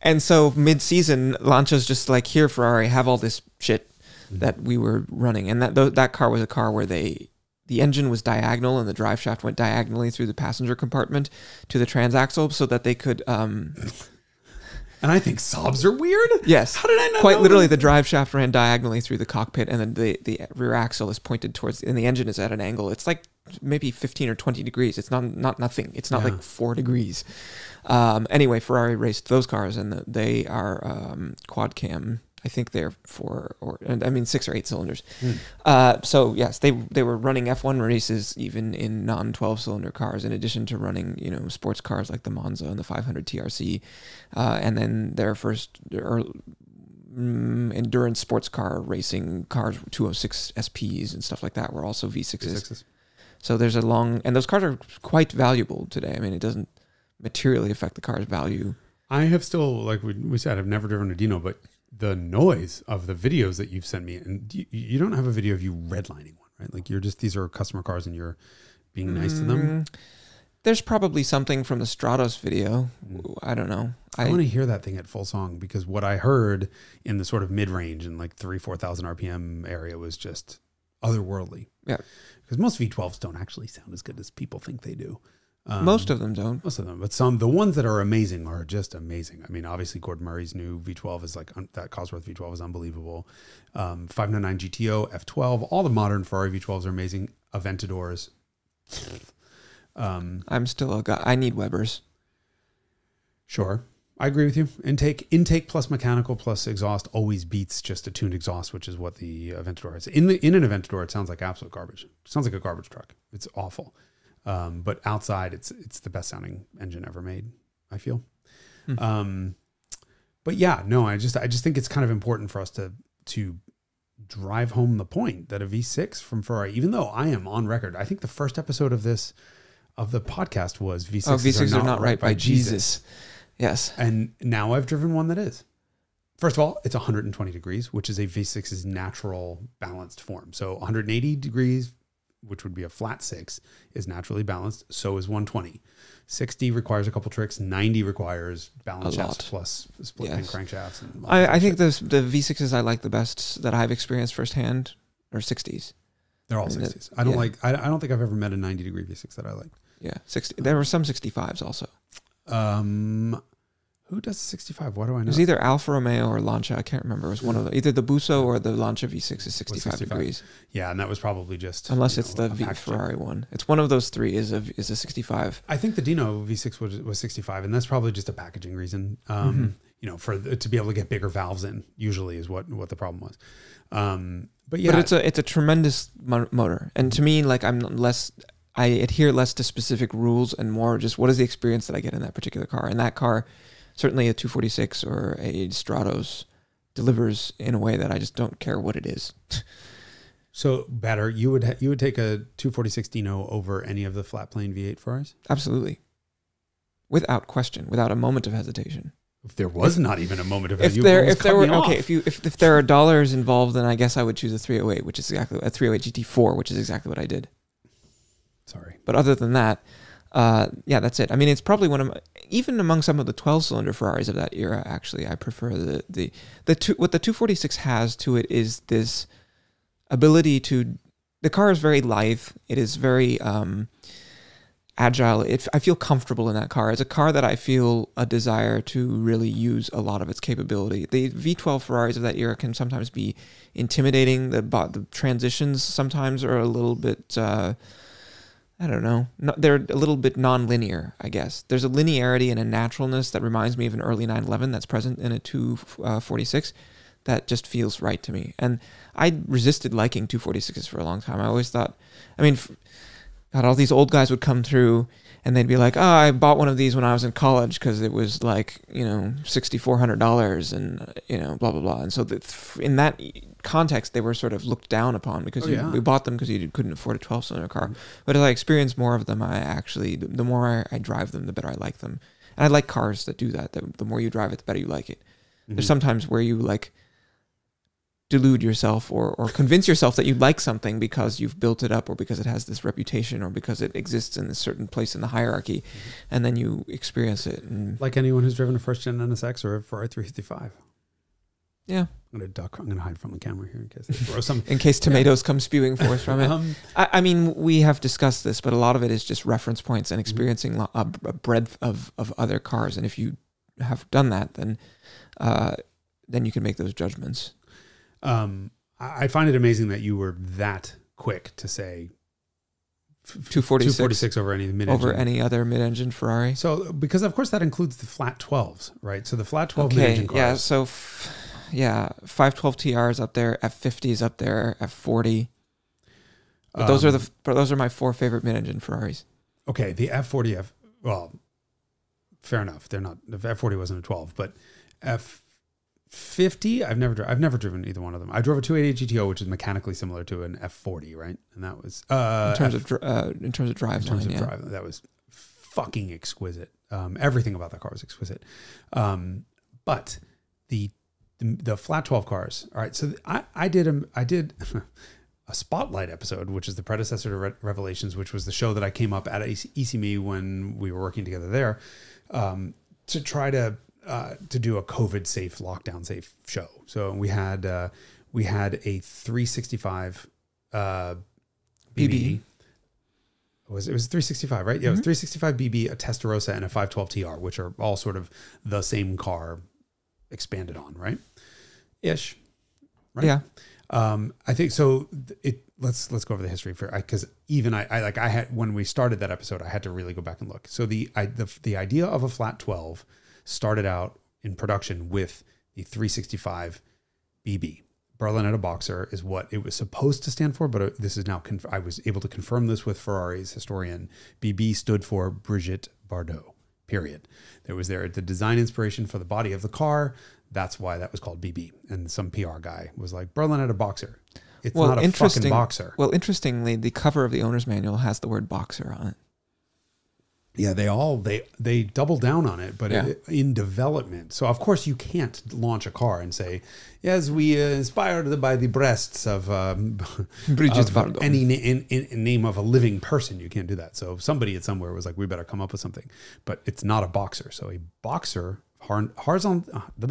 and so mid-season, Lancia's just like, here, Ferrari, have all this shit mm-hmm. that we were running. And that, th that car was a car where they... The engine was diagonal and the drive shaft went diagonally through the passenger compartment to the transaxle so that they could... Um, and I think sobs are weird? Yes. How did I not know? Quite literally, the drive shaft ran diagonally through the cockpit and then the, the rear axle is pointed towards... And the engine is at an angle. It's like maybe fifteen or twenty degrees. It's not, not nothing. It's not yeah. like four degrees. Um, anyway, Ferrari raced those cars and the, they are um, quad cam... I think they're four or I mean six or eight cylinders. Mm. Uh, so yes, they they were running F one races even in non twelve cylinder cars, in addition to running you know sports cars like the Monza and the five hundred T R C, uh, and then their first or, mm, endurance sports car racing cars, two oh six S Ps and stuff like that, were also V sixes. V sixes. So there's a long and those cars are quite valuable today. I mean, it doesn't materially affect the car's value. I have still like we, we said, I've never driven a Dino, but the noise of the videos that you've sent me, and you, you don't have a video of you redlining one, right? Like you're just, these are customer cars and you're being nice mm, to them. There's probably something from the Stratos video. Mm. I don't know. I, I want to hear that thing at full song, because what I heard in the sort of mid range and like three, four thousand R P M area was just otherworldly. Yeah. Because most V twelves don't actually sound as good as people think they do. Um, most of them don't. Most of them, but some, the ones that are amazing are just amazing. I mean, obviously Gordon Murray's new V twelve is like, un, that Cosworth V twelve is unbelievable. Um, five ninety-nine G T O, F twelve, all the modern Ferrari V twelves are amazing. Aventadors. Um, I'm still a guy, I need Webers. Sure. I agree with you. Intake, intake plus mechanical plus exhaust always beats just a tuned exhaust, which is what the Aventador is. In, the, in an Aventador, it sounds like absolute garbage. It sounds like a garbage truck. It's awful. Um, but outside it's, it's the best sounding engine ever made, I feel. Mm. Um, but yeah, no, I just, I just think it's kind of important for us to, to drive home the point that a V six from Ferrari, even though I am on record, I think the first episode of this, of the podcast was V sixes, oh, V sixes are, not are not right by, by Jesus. Jesus. Yes. And now I've driven one that is. First of all, it's one hundred twenty degrees, which is a V six's natural balanced form. So one hundred eighty degrees, which would be a flat six, is naturally balanced. So is one twenty. sixty requires a couple tricks. ninety requires balance shafts plus split pin crankshafts. And I, I think the, the V sixes I like the best that I've experienced firsthand are sixties. They're all sixties. I don't like, I, I don't think I've ever met a ninety degree V six that I liked. Yeah. sixty. There were some sixty-fives also. Um, Who does sixty-five? What do I know? It was either Alfa Romeo or Lancia. I can't remember. It was one of the, either the Busso or the Lancia V six is sixty-five, sixty-five degrees. Yeah, and that was probably just... Unless it's know, the v Ferrari one. It's one of those three is a, is a sixty-five. I think the Dino V six was, was sixty-five, and that's probably just a packaging reason. Um, mm-hmm. You know, for the, to be able to get bigger valves in, usually, is what, what the problem was. Um, but yeah. But it's a, it's a tremendous mo motor. And to me, like, I'm less... I adhere less to specific rules and more just what is the experience that I get in that particular car. And that car... Certainly a two forty-six or a Stratos delivers in a way that I just don't care what it is. So better, you would ha you would take a two forty-six Dino over any of the flat plane V eight Ferraris? Absolutely. Without question, without a moment of hesitation. If there was not even a moment of if you, there, if there were okay, if you if, if there are dollars involved, then I guess I would choose a three oh eight, which is exactly a three oh eight G T four, which is exactly what I did. Sorry, but other than that, uh, yeah, that's it. I mean, it's probably one of my, even among some of the twelve cylinder Ferraris of that era. Actually, I prefer the the the two, what the two forty-six has to it is this ability to. The car is very lithe. It is very. Um, agile. It, I feel comfortable in that car. It's a car that I feel a desire to really use a lot of its capability. The V twelve Ferraris of that era can sometimes be intimidating. The, the transitions sometimes are a little bit, uh, I don't know, not, they're a little bit non-linear, I guess. There's a linearity and a naturalness that reminds me of an early nine eleven that's present in a two forty-six that just feels right to me. And I resisted liking two forty-sixes for a long time. I always thought, I mean... God, all these old guys would come through and they'd be like, oh, I bought one of these when I was in college because it was like, you know, six thousand four hundred dollars and, you know, blah, blah, blah. And so that in that context, they were sort of looked down upon because oh, you, yeah. we bought them because you couldn't afford a twelve cylinder car. But as I experience more of them, I actually, the more I, I drive them, the better I like them. And I like cars that do that. The, the more you drive it, the better you like it. Mm-hmm. There's sometimes where you like... delude yourself or, or convince yourself that you like something because you've built it up or because it has this reputation or because it exists in a certain place in the hierarchy, and then you experience it. And like anyone who's driven a first-gen N S X or a Ferrari three fifty-five. Yeah. I'm going to duck. I'm going to hide from the camera here in case they throw some. In case tomatoes yeah. come spewing forth from it. um, I, I mean, we have discussed this, but a lot of it is just reference points and experiencing mm-hmm. a, a breadth of, of other cars. And if you have done that, then, uh, then you can make those judgments. Um, I find it amazing that you were that quick to say two forty-six, two forty-six over any mid-engine. Over any other mid-engine Ferrari. So, because of course that includes the flat twelves, right? So the flat twelve okay, mid-engine cars. Yeah, so f yeah, five twelve T R is up there, F fifty is up there, F forty. But um, those are the those are my four favorite mid-engine Ferraris. Okay, the F forty, F well, fair enough. They're not the F forty wasn't a twelve, but F. fifty. I've never I've never driven either one of them. I drove a two eighty-eight G T O, which is mechanically similar to an F forty, right? And that was uh, in terms F, of uh, in terms of drive. In terms line, of yeah. drive, that was fucking exquisite. Um, everything about that car was exquisite. Um, but the, the the flat twelve cars. All right, so the, I I did a, I did a spotlight episode, which is the predecessor to Re Revelations, which was the show that I came up at E C M E when we were working together there, um, to try to. Uh, to do a COVID safe, lockdown safe show. So we had uh, we had a three sixty-five uh, B B. Was it was three sixty-five, right? Yeah, mm-hmm. It was three sixty-five B B, a Testarossa, and a five twelve T R, which are all sort of the same car expanded on, right? Ish, right? Yeah. Um, I think so. It let's let's go over the history for because even I, I like I had when we started that episode, I had to really go back and look. So the I, the the idea of a flat twelve. Started out in production with the three sixty-five B B. Berlinetta Boxer is what it was supposed to stand for, but this is now, conf I was able to confirm this with Ferrari's historian. B B stood for Brigitte Bardot, period. There was there the design inspiration for the body of the car. That's why that was called B B. And some P R guy was like, Berlinetta Boxer. It's well, not a fucking boxer. Well, interestingly, the cover of the owner's manual has the word boxer on it. Yeah, they all, they, they double down on it, but yeah. it, in development. So, of course, you can't launch a car and say, yes, we uh, inspired by the breasts of, um, of any na in, in name of a living person. You can't do that. So somebody at somewhere was like, we better come up with something. But it's not a boxer. So a boxer, horizontal, uh,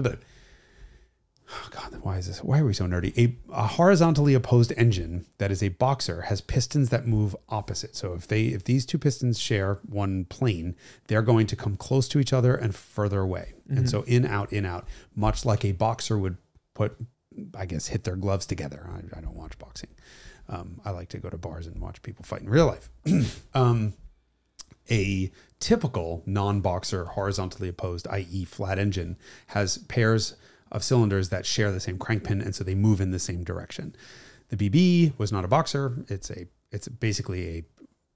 oh God, why is this? Why are we so nerdy? A, a horizontally opposed engine that is a boxer has pistons that move opposite. So if they if these two pistons share one plane, they're going to come close to each other and further away. Mm-hmm. And so in, out, in, out, much like a boxer would put, I guess, hit their gloves together. I, I don't watch boxing. Um, I like to go to bars and watch people fight in real life. um, a typical non-boxer horizontally opposed, that is flat engine, has pairs of cylinders that share the same crankpin, and so they move in the same direction. The B B was not a boxer. It's a it's basically a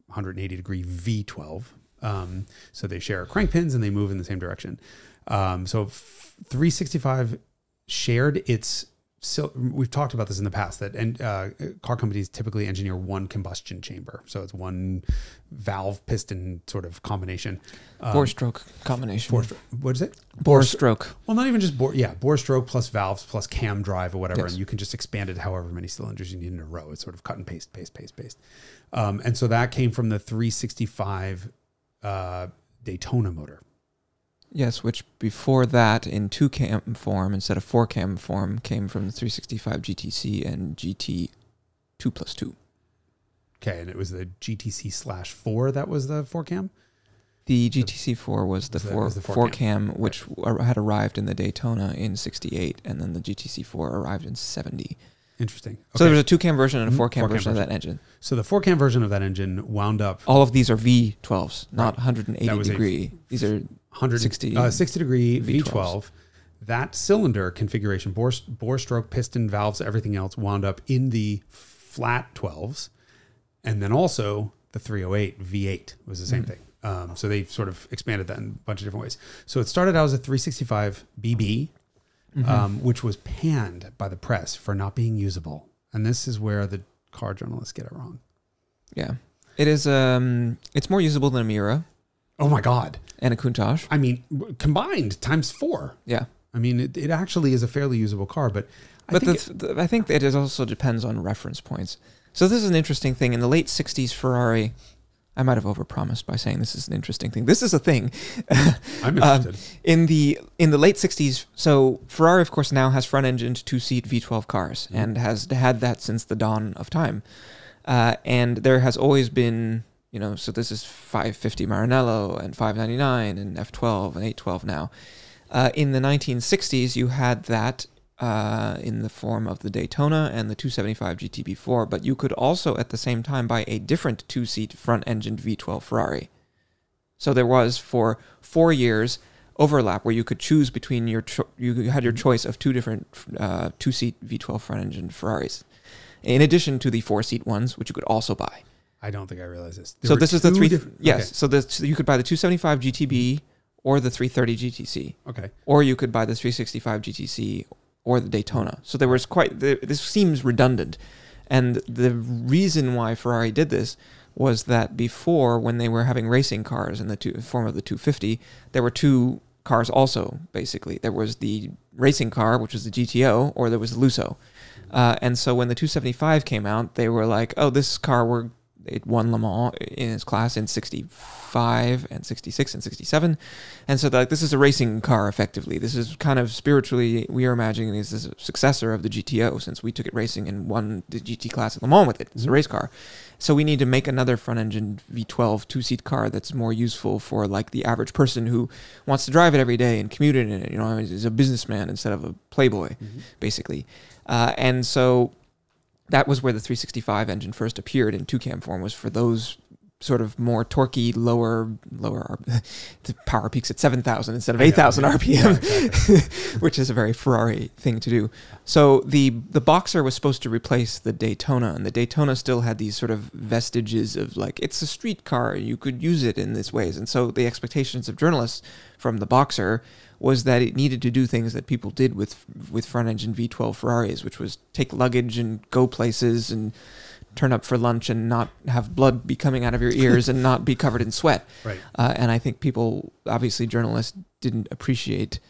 one eighty degree V twelve. Um, so they share crankpins and they move in the same direction. Um, so three sixty-five shared its so we've talked about this in the past that and uh, car companies typically engineer one combustion chamber. So it's one valve piston sort of combination. Um, bore stroke combination. Bore stro what is it? Bore, bore stroke. St well, not even just bore. Yeah. Bore stroke plus valves plus cam drive or whatever. Yes. And you can just expand it however many cylinders you need in a row. It's sort of cut and paste, paste, paste, paste. Um, and so that came from the three sixty-five uh, Daytona motor. Yes, which before that in two-cam form instead of four-cam form came from the three sixty-five G T C and G T two plus two. Okay, and it was the G T C slash four that was the four-cam? The G T C four was the four-cam, which had arrived in the Daytona in sixty-eight, and then the G T C four arrived in seventy. Interesting. Okay. So there was a two-cam version and a four-cam four version, version of that engine. So the four-cam version of that engine wound up... All of these are V twelves, not right. one eighty degree. These are... one sixty degree V twelve. That cylinder configuration, bore, bore stroke, piston, valves, everything else wound up in the flat twelves. And then also the three oh eight V eight was the same mm. thing. Um, so they sort of expanded that in a bunch of different ways. So it started out as a three sixty-five B B, mm-hmm. um, which was panned by the press for not being usable. And this is where the car journalists get it wrong. Yeah. It is, um, it's more usable than a Miura. Oh my God. And a Countach. I mean, combined times four. Yeah. I mean, it, it actually is a fairly usable car, but I but think... But th I think it is also depends on reference points. So this is an interesting thing. In the late sixties, Ferrari... I might have overpromised by saying this is an interesting thing. This is a thing. I'm interested. um, in, the, in the late sixties, so Ferrari, of course, now has front-engined two-seat V twelve cars mm-hmm. and has had that since the dawn of time. Uh, and there has always been... You know, so this is five fifty Maranello and five ninety-nine and F twelve and eight twelve now. Uh, in the nineteen sixties, you had that uh, in the form of the Daytona and the two seventy-five G T B four, but you could also at the same time buy a different two-seat front-engined V twelve Ferrari. So there was for four years overlap where you could choose between your... Cho you had your choice of two different uh, two-seat V twelve front-engined Ferraris, in addition to the four-seat ones, which you could also buy. I don't think I realize this. There so this is the three. Yes. Okay. So, the, so you could buy the two seventy-five G T B or the three thirty G T C. Okay. Or you could buy the three sixty-five G T C or the Daytona. So there was quite. The, this seems redundant, and the reason why Ferrari did this was that before, when they were having racing cars in the two, form of the two fifty, there were two cars also basically. There was the racing car, which was the G T O, or there was the Lusso, uh, and so when the two seventy-five came out, they were like, "Oh, this car we're." It won Le Mans in its class in sixty-five and sixty-six and sixty-seven. And so like this is a racing car, effectively. This is kind of spiritually, we are imagining this is a successor of the G T O, since we took it racing and won the G T class at Le Mans with it. It's a race car. So we need to make another front-engine V twelve two-seat car that's more useful for like the average person who wants to drive it every day and commute in it, you know, is a businessman instead of a playboy, mm-hmm. basically. Uh, and so... That was where the three sixty-five engine first appeared in two-cam form, was for those sort of more torquey, lower, lower the power peaks at seven thousand instead of eight thousand R P M, yeah, exactly. which is a very Ferrari thing to do. So the, the Boxer was supposed to replace the Daytona, and the Daytona still had these sort of vestiges of like, it's a street car, you could use it in these ways. And so the expectations of journalists from the Boxer was that it needed to do things that people did with with front-engine V twelve Ferraris, which was take luggage and go places and turn up for lunch and not have blood be coming out of your ears and not be covered in sweat. Right. Uh, and I think people, obviously journalists, didn't appreciate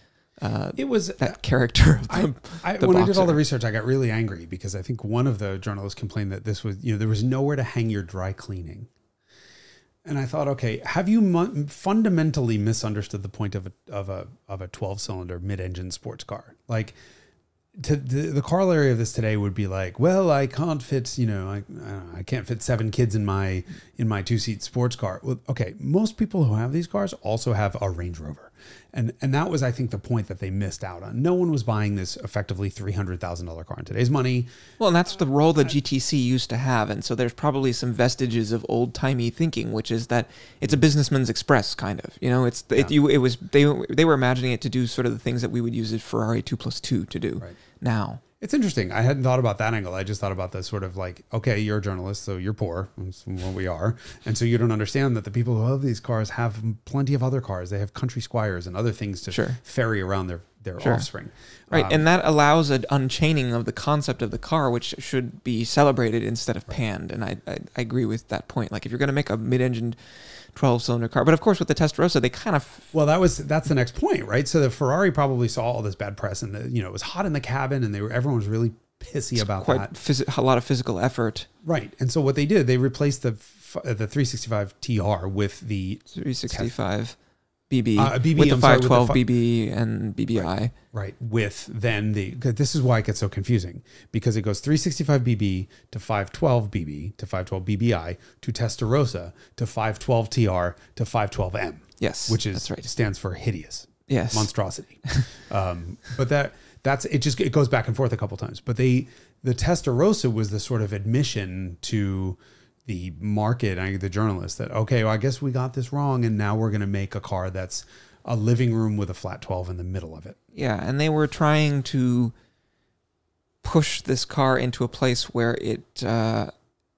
uh, it was, that character of the, I, I, the When Boxer. I did all the research, I got really angry because I think one of the journalists complained that this was, you know, there was nowhere to hang your dry cleaning. And I thought, okay, have you mu fundamentally misunderstood the point of a of a of a twelve cylinder mid-engine sports car? Like, to the, the corollary of this today would be like, well, I can't fit, you know, I I can't fit seven kids in my in my two-seat sports car. Well, okay, most people who have these cars also have a Range Rover, and and that was, I think, the point that they missed out on. No one was buying this effectively three hundred thousand dollar car in today's money. Well, and that's the role the G T C used to have, and so there's probably some vestiges of old-timey thinking, which is that it's a businessman's express kind of, you know, it's yeah. it, you, it was they they were imagining it to do sort of the things that we would use a Ferrari two plus two to do. Right. Now it's interesting. I hadn't thought about that angle. I just thought about the sort of like, okay, you're a journalist, so you're poor, that's what we are, and so you don't understand that the people who have these cars have plenty of other cars. They have country squires and other things to sure. ferry around their their sure. offspring. Right, um, and that allows an unchaining of the concept of the car, which should be celebrated instead of right. panned. And I, I, I agree with that point. Like, if you're going to make a mid-engined twelve-cylinder car, but of course with the Testarossa, they kind of well, that was that's the next point, right? So the Ferrari probably saw all this bad press, and the, you know it was hot in the cabin, and they were everyone was really pissy it's about quite that. A lot of physical effort, right? And so what they did, they replaced the the three sixty-five T R with the three sixty-five. B B, uh, B B with the five twelve B B and B B I. Right, right. With then the, this is why it gets so confusing, because it goes three sixty-five B B to five twelve B B to five twelve B B I to Testarossa to five twelve T R to five twelve M. Yes. Which is, that's right. stands for hideous. Yes. Monstrosity. um, but that, that's, it just, it goes back and forth a couple times. But they, the Testarossa was the sort of admission to the market, I, the journalists, that, okay, well, I guess we got this wrong, and now we're going to make a car that's a living room with a flat twelve in the middle of it. Yeah, and they were trying to push this car into a place where it uh,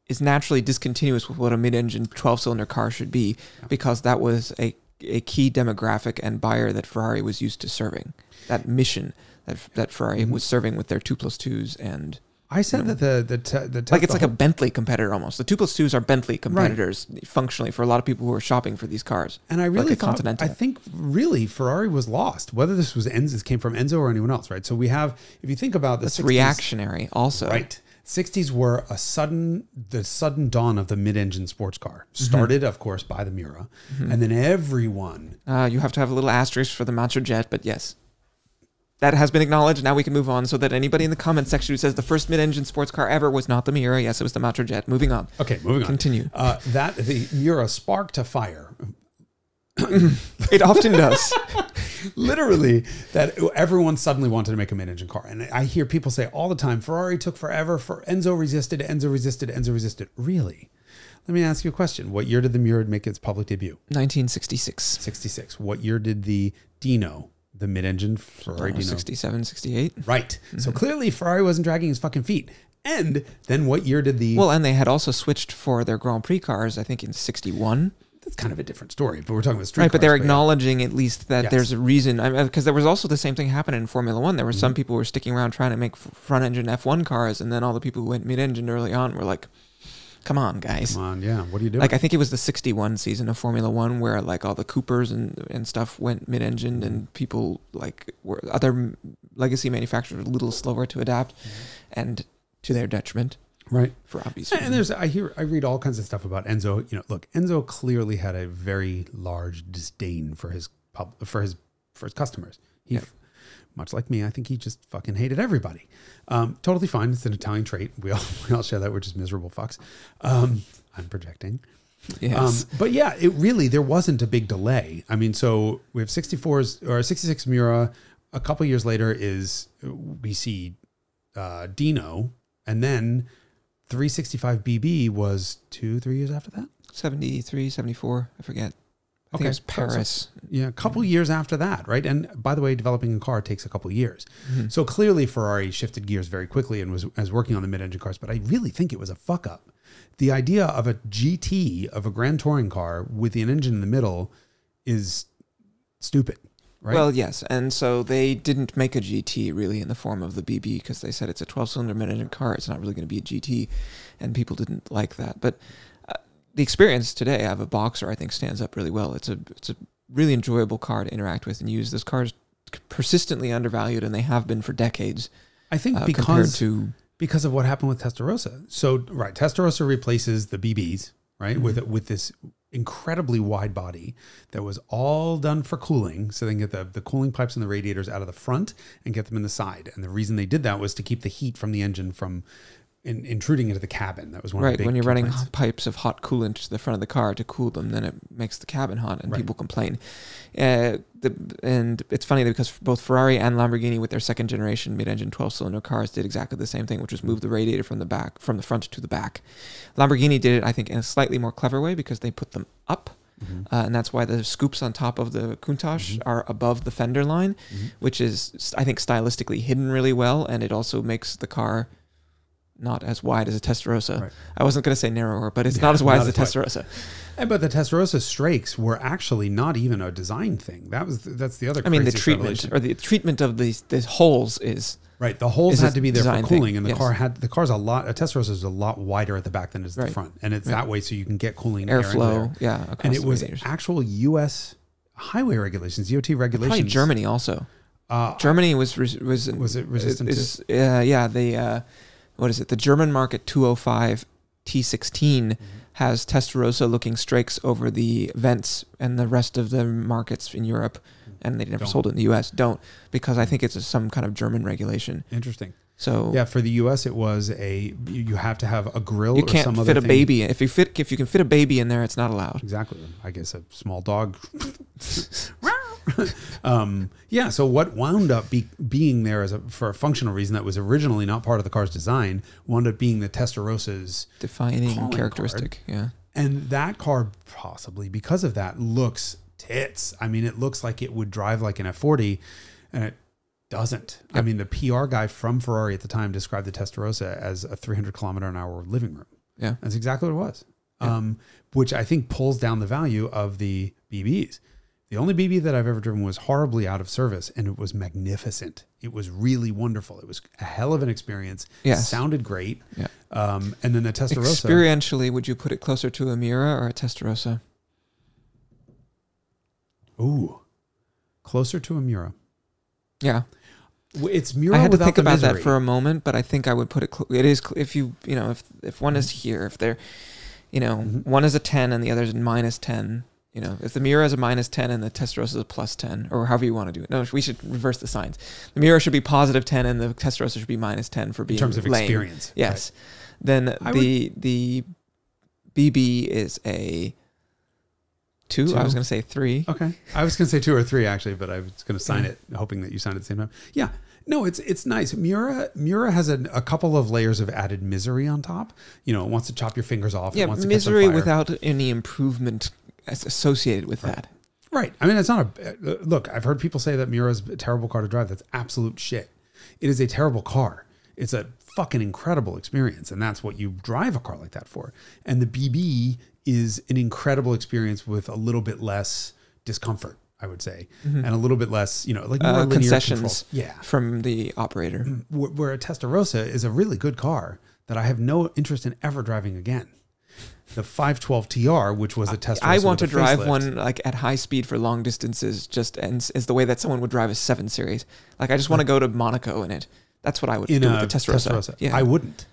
is naturally discontinuous with what a mid-engine twelve-cylinder car should be, yeah. because that was a, a key demographic and buyer that Ferrari was used to serving, that mission that, that Ferrari mm-hmm. was serving with their two plus twos and... I said you know, that the... the, the like it's like a Bentley competitor almost. The two plus twos are Bentley competitors right. functionally for a lot of people who are shopping for these cars. And I really like thought, I think really Ferrari was lost. Whether this was Enzo, came from Enzo or anyone else, right? So we have, if you think about the That's sixties, reactionary also. Right. sixties were a sudden, the sudden dawn of the mid-engine sports car. Started, mm-hmm. of course, by the Mura. Mm-hmm. And then everyone... Uh, you have to have a little asterisk for the Macho Jet, but yes. That has been acknowledged. Now we can move on so that anybody in the comment section who says the first mid-engine sports car ever was not the Mura. Yes, it was the Macho Jet. Moving on. Okay, moving on. Continue. Uh, that, the Mura sparked a fire. It often does. Literally, that everyone suddenly wanted to make a mid-engine car. And I hear people say all the time, Ferrari took forever. For Enzo resisted, Enzo resisted, Enzo resisted. Really? Let me ask you a question. What year did the Mura make its public debut? nineteen sixty-six. sixty-six. What year did the Dino... the mid-engine Ferrari Dino? sixty-seven, sixty-eight. Right. Mm-hmm. So clearly Ferrari wasn't dragging his fucking feet. And then what year did the... Well, and they had also switched for their Grand Prix cars, I think, in sixty-one. That's kind of a different story, but we're talking about street right, cars. Right, but they're acknowledging yeah. at least that yes. there's a reason. I mean, because there was also the same thing happening in Formula One. There were mm-hmm. some people who were sticking around trying to make front-engine F one cars, and then all the people who went mid-engine early on were like... Come on, guys. Come on, yeah. What are you doing? Like, I think it was the sixty-one season of Formula One where, like, all the Coopers and, and stuff went mid-engined and people, like, were other legacy manufacturers were a little slower to adapt mm-hmm. and to their detriment. Right. For obvious reasons. And there's, I hear, I read all kinds of stuff about Enzo. You know, look, Enzo clearly had a very large disdain for his, pub, for his, for his customers. He, yeah. much like me, I think he just fucking hated everybody. Um, totally fine. It's an Italian trait. We all, we all share that. We're just miserable fucks. Um, I'm projecting. Yes. Um, but yeah, it really, there wasn't a big delay. I mean, so we have sixty-fours or sixty-six Mura. A couple years later is we see uh, Dino, and then three sixty-five B B was two, three years after that? seventy-three, seventy-four. I forget. I okay. think it was Paris. So, yeah, a couple yeah. years after that, right? And by the way, developing a car takes a couple years. Mm-hmm. So clearly Ferrari shifted gears very quickly and was, was working on the mid-engine cars, but I really think it was a fuck-up. The idea of a G T, of a Grand Touring car with an engine in the middle is stupid, right? Well, yes, and so they didn't make a G T really in the form of the B B because they said it's a twelve-cylinder mid-engine car. It's not really going to be a G T, and people didn't like that. But... the experience today of a boxer, I think, stands up really well. It's a it's a really enjoyable car to interact with and use. This car is persistently undervalued, and they have been for decades. I think uh, because to because of what happened with Testarossa. So right, Testarossa replaces the B Bs, right, mm-hmm. with with this incredibly wide body that was all done for cooling, so they can get the the cooling pipes and the radiators out of the front and get them in the side. And the reason they did that was to keep the heat from the engine from In, intruding into the cabin. That was one right, of the big when you're complaints. Running pipes of hot coolant to the front of the car to cool them, then it makes the cabin hot, and right. people complain. Uh, the, and it's funny because both Ferrari and Lamborghini, with their second generation mid-engine twelve-cylinder cars, did exactly the same thing, which was move the radiator from the back, from the front to the back. Lamborghini did it, I think, in a slightly more clever way because they put them up. Mm-hmm. uh, and that's why the scoops on top of the Countach mm-hmm. are above the fender line, mm-hmm. which is, I think, stylistically hidden really well, and it also makes the car not as wide as a Testarossa. Right. I wasn't going to say narrower, but it's yeah, not as wide not as a Testarossa. Wide. But the Testarossa strakes were actually not even a design thing. That was that's the other. I mean, the treatment revelation. or the treatment of these these holes is right. The holes had to be there for cooling, thing. and the yes. car had the car's a lot. A Testarossa is a lot wider at the back than it is at right. the front, and it's right. that way so you can get cooling airflow. Air yeah, and it was meters. actual U S highway regulations, D O T regulations. Probably Germany also. Uh, Germany was res was was it resistant? Is, to? Uh, yeah, the. Uh, What is it? The German market two oh five T sixteen mm-hmm. has Testarossa looking strakes over the vents, and the rest of the markets in Europe, and they never don't. sold it in the U S don't, because I think it's a, some kind of German regulation. Interesting. So yeah, for the U S it was a you have to have a grill. You can't or some fit other a thing. baby if you fit if you can fit a baby in there, it's not allowed. Exactly. I guess a small dog. um, yeah. So what wound up be, being there as a, for a functional reason that was originally not part of the car's design wound up being the Testarossa's defining characteristic. Card. Yeah. And that car, possibly because of that, looks tits. I mean, it looks like it would drive like an F forty, and it doesn't. Yep. I mean, the P R guy from Ferrari at the time described the Testarossa as a three hundred kilometer an hour living room. Yeah, that's exactly what it was. Yep. Um, which I think pulls down the value of the B Bs. The only B B that I've ever driven was horribly out of service, and it was magnificent. It was really wonderful. It was a hell of an experience. Yes. It sounded great. Yeah. Um, and then the Testarossa. Experientially, would you put it closer to a Mira or a Testarossa? Ooh, closer to a Mira. Yeah. It's Mira. I had to think about misery. that for a moment, but I think I would put it. It is if you you know if if one is here, if they're you know mm-hmm. one is a ten and the other is minus ten. You know, if the Mira is a minus ten and the Testarossa is a plus ten, or however you want to do it. No, we should reverse the signs. The Mira should be positive ten and the Testarossa should be minus ten for being in terms of lame. experience. Yes. Right. Then I the would... the B B is a two. two? I was going to say three. Okay. I was going to say two or three actually, but I was going to sign it hoping that you signed it at the same time. Yeah. No, it's it's nice. Mura Mura has a, a couple of layers of added misery on top. You know, it wants to chop your fingers off. Yeah, it wants misery to without any improvement associated with right. that. Right. I mean, it's not a... Look, I've heard people say that Mura's a terrible car to drive. That's absolute shit. It is a terrible car. It's a fucking incredible experience, and that's what you drive a car like that for. And the B B is an incredible experience with a little bit less discomfort, I would say, mm-hmm. and a little bit less, you know, like more uh, linear concessions yeah. from the operator. Where a Testarossa is a really good car that I have no interest in ever driving again. The five twelve T R, which was a Testarossa. I want to drive facelift. one like at high speed for long distances, just as, as the way that someone would drive a seven series. Like I just want to go to Monaco in it. That's what I would in do with a Testarossa. Testarossa. Yeah. I wouldn't.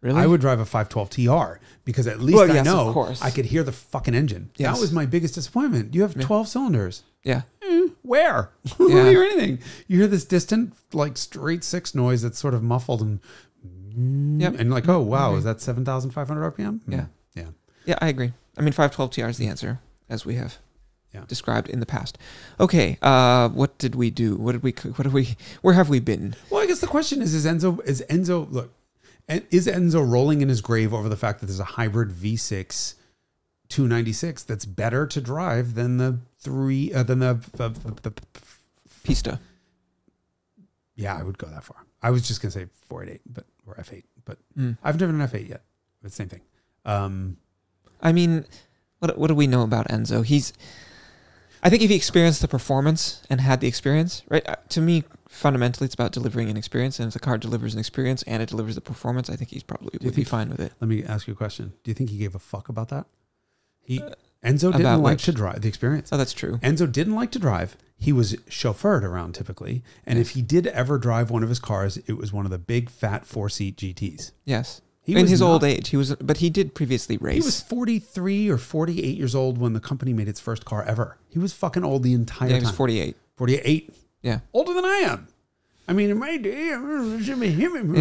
Really? I would drive a five twelve T R because at least well, yes, I know of course. I could hear the fucking engine. Yes. That was my biggest disappointment. You have yeah. twelve cylinders. Yeah. Mm, where? Yeah. You hear anything? You hear this distant, like straight six noise that's sort of muffled and yep. and like, oh wow, is that seven thousand five hundred R P M? Yeah. Yeah. Yeah, I agree. I mean, five twelve T R is the answer, as we have yeah. described in the past. Okay, uh, what did we do? What did we? What did we? Where have we been? Well, I guess the question is: Is Enzo? Is Enzo? Look, is Enzo rolling in his grave over the fact that there's a hybrid V six two ninety-six that's better to drive than the three uh, than the, the, the, the Pista? Yeah, I would go that far. I was just gonna say four eighty-eight, but or F eight, but mm. I've never done an F eight yet. But same thing. Um, I mean, what what do we know about Enzo? He's, I think if he experienced the performance and had the experience, right? Uh, to me, fundamentally, it's about delivering an experience. And if the car delivers an experience and it delivers the performance, I think he's probably would think, be fine with it. Let me ask you a question. Do you think he gave a fuck about that? He uh, Enzo didn't like which? to drive the experience. Oh, that's true. Enzo didn't like to drive. He was chauffeured around typically. And yes. if he did ever drive one of his cars, it was one of the big fat four seat G Ts. Yes. He in his not, old age, he was, but he did previously race. He was forty-three or forty-eight years old when the company made its first car ever. He was fucking old the entire yeah, time. He was forty-eight. forty-eight. Yeah. Older than I am. I mean, in my day,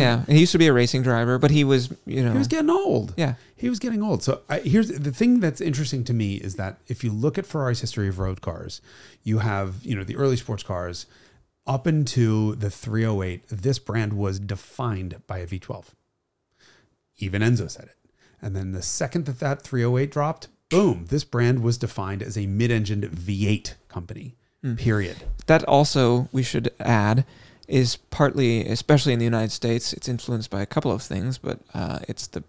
yeah. He used to be a racing driver, but he was, you know. He was getting old. Yeah. He was getting old. So I, here's the thing that's interesting to me is that if you look at Ferrari's history of road cars, you have, you know, the early sports cars up into the three oh eight. This brand was defined by a V twelve. Even Enzo said it. And then the second that that three oh eight dropped, boom, this brand was defined as a mid-engined V eight company, mm. period. That also, we should add, is partly, especially in the United States, it's influenced by a couple of things, but uh, it's the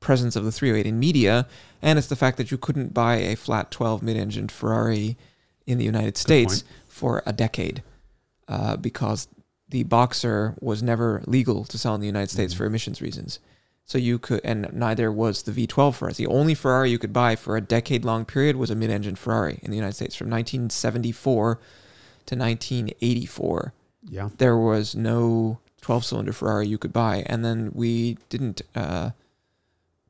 presence of the three oh eight in media, and it's the fact that you couldn't buy a flat twelve mid-engined Ferrari in the United States for a decade uh, because the Boxer was never legal to sell in the United States mm-hmm. for emissions reasons. So you could, and neither was the V twelve Ferrari. The only Ferrari you could buy for a decade-long period was a mid-engine Ferrari in the United States from nineteen seventy-four to nineteen eighty-four. Yeah, there was no twelve-cylinder Ferrari you could buy, and then we didn't. Uh,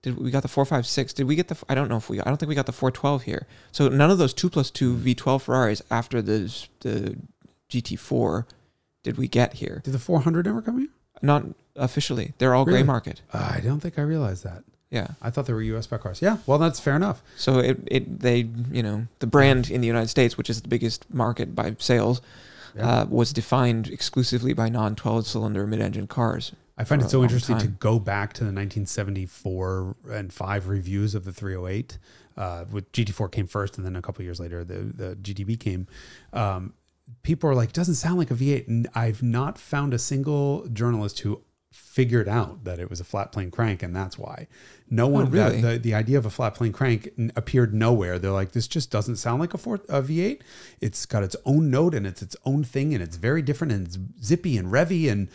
did we got the four fifty-six? Did we get the? I don't know if we. I don't think we got the four twelve here. So none of those two plus two V twelve Ferraris after the the G T four did we get here. Did the four hundred ever come here? Not officially. They're all really? Gray market. Uh, I don't think I realized that. Yeah, I thought they were U S spec cars. Yeah, well, that's fair enough. So it it they you know the brand in the United States, which is the biggest market by sales, yeah. uh, was defined exclusively by non twelve cylinder mid engine cars. I find it so interesting time. to go back to the nineteen seventy-four and five reviews of the three oh eight. Uh, with G T four came first, and then a couple of years later the the G T B came. Um, people are like, doesn't sound like a V eight. And I've not found a single journalist who figured out that it was a flat plane crank, and that's why no one oh, really the, the, the idea of a flat plane crank appeared nowhere. They're like, this just doesn't sound like a, four, a V eight. It's got its own note and it's its own thing, and it's very different and it's zippy and revvy, and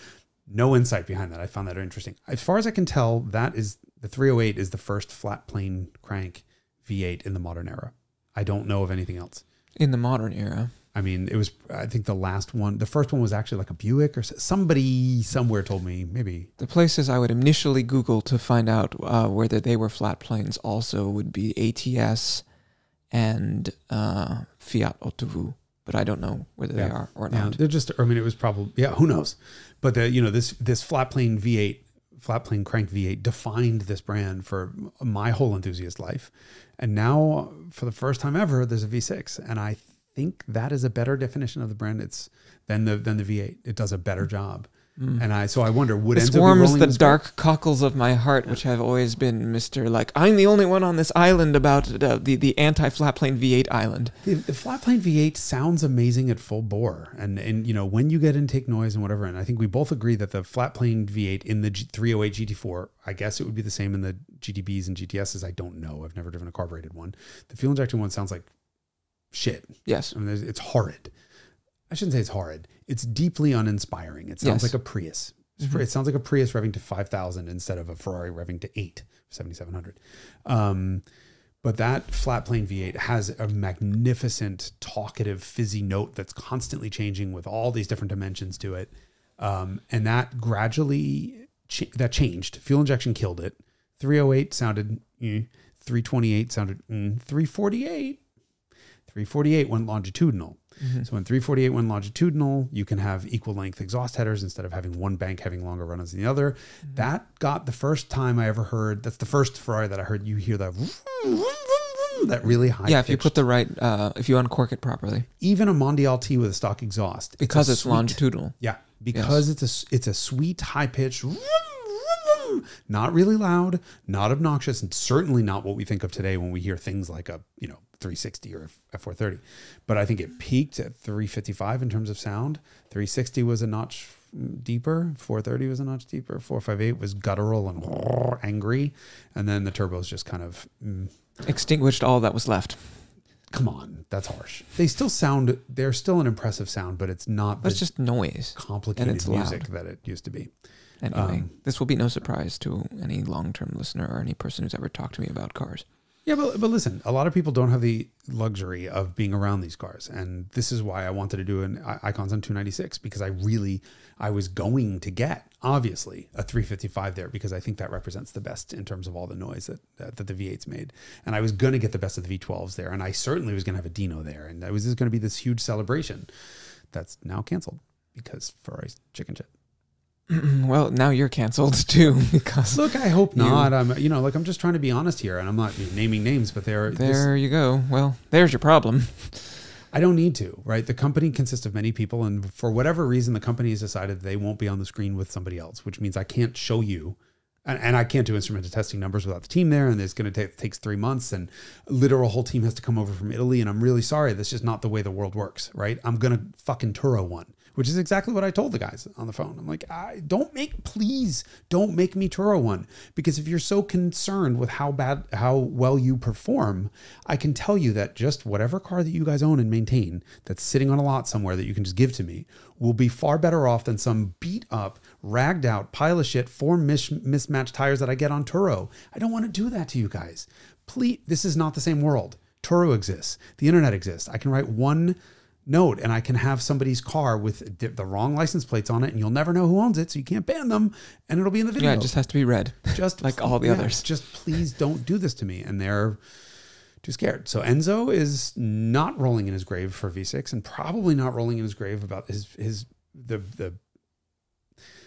no insight behind that. I found that interesting. As far as I can tell, that is the three oh eight is the first flat plane crank V eight in the modern era. I don't know of anything else in the modern era. I mean, it was, I think the last one, the first one was actually like a Buick or somebody somewhere told me, maybe. The places I would initially Google to find out uh, whether they were flat planes also would be A T S and uh, Fiat Autovu, but I don't know whether yeah. they are or yeah. not. They're just, I mean, it was probably, yeah, who knows? But the, you know, this, this flat plane V eight, flat plane crank V eight defined this brand for my whole enthusiast life. And now for the first time ever, there's a V six, and I think that is a better definition of the brand. It's than the than the V eight. It does a better job, mm. and I so I wonder would this Enzo warms be the dark car? cockles of my heart, yeah. which have always been Mister Like I'm the only one on this island about uh, the the anti flat plane V eight island. The, the flat plane V eight sounds amazing at full bore, and and you know when you get intake noise and whatever. And I think we both agree that the flat plane V eight in the three oh eight G T four. I guess it would be the same in the G T Bs and G T Ss. I don't know. I've never driven a carbureted one. The fuel injection one sounds like shit. Yes. I mean, it's horrid. I shouldn't say it's horrid. It's deeply uninspiring. It sounds yes. like a Prius. Mm-hmm. It sounds like a Prius revving to five thousand instead of a Ferrari revving to eight, seventy-seven hundred. Um, but that flat plane V eight has a magnificent, talkative, fizzy note that's constantly changing with all these different dimensions to it. Um, and that gradually, ch that changed. Fuel injection killed it. three oh eight sounded, mm, three twenty-eight sounded, mm, three forty-eight. three forty-eight went longitudinal. Mm-hmm. So when three forty-eight went longitudinal, you can have equal length exhaust headers instead of having one bank having longer runners than the other. Mm-hmm. That got the first time I ever heard, that's the first Ferrari that I heard you hear that, that really high. Yeah, if you put the right, uh, if you uncork it properly. Even a Mondial T with a stock exhaust. Because it's, it's sweet, longitudinal. Yeah, because yes. it's, a, it's a sweet high-pitched, not really loud, not obnoxious, and certainly not what we think of today when we hear things like a, you know, three sixty or F four thirty, but I think it peaked at three fifty-five in terms of sound. three sixty was a notch deeper. four thirty was a notch deeper. four fifty-eight was guttural and angry, and then the turbos just kind of mm. extinguished all that was left. Come on, that's harsh. They still sound. They're still an impressive sound, but it's not. That's just noise. Complicated and it's music loud. that it used to be. Anyway, um, this will be no surprise to any long-term listener or any person who's ever talked to me about cars. Yeah, but, but listen, a lot of people don't have the luxury of being around these cars. And this is why I wanted to do an Icons on two ninety-six, because I really, I was going to get, obviously, a three fifty-five there, because I think that represents the best in terms of all the noise that, that, that the V eight's made. And I was going to get the best of the V twelves there. And I certainly was going to have a Dino there. And it was just going to be this huge celebration that's now canceled because Ferrari's chicken shit. Well, now you're canceled too. Because look, I hope you, not. I'm, you know, like I'm just trying to be honest here, and I'm not naming names, but there, there this, you go. Well, there's your problem. I don't need to, right? The company consists of many people, and for whatever reason, the company has decided they won't be on the screen with somebody else, which means I can't show you, and, and I can't do instrumented testing numbers without the team there, and it's going to take takes three months, and literal whole team has to come over from Italy, and I'm really sorry. That's just not the way the world works, right? I'm going to fucking Turo one. which is exactly what I told the guys on the phone. I'm like, I, don't make, please don't make me Turo one, because if you're so concerned with how bad, how well you perform, I can tell you that just whatever car that you guys own and maintain that's sitting on a lot somewhere that you can just give to me will be far better off than some beat up, ragged out pile of shit, four mis mismatched tires that I get on Turo. I don't want to do that to you guys. Please, this is not the same world. Turo exists. The internet exists. I can write one note and I can have somebody's car with the wrong license plates on it, and you'll never know who owns it, so you can't ban them, and it'll be in the video. Yeah, it just has to be red, just like all the yeah, others. Just please don't do this to me. And they're too scared. So Enzo is not rolling in his grave for V six, and probably not rolling in his grave about his his the the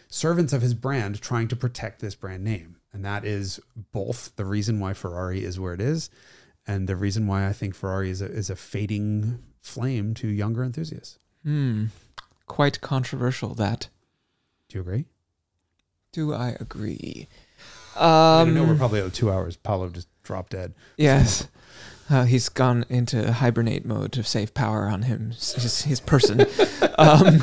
servants of his brand trying to protect this brand name. And that is both the reason why Ferrari is where it is, and the reason why I think Ferrari is a, is a fading flame to younger enthusiasts. Hmm. Quite controversial, that. Do you agree? Do I agree? Um, I know we're probably at two hours. Paolo just dropped dead. Yes. Uh, he's gone into hibernate mode to save power on him, his, his person. um,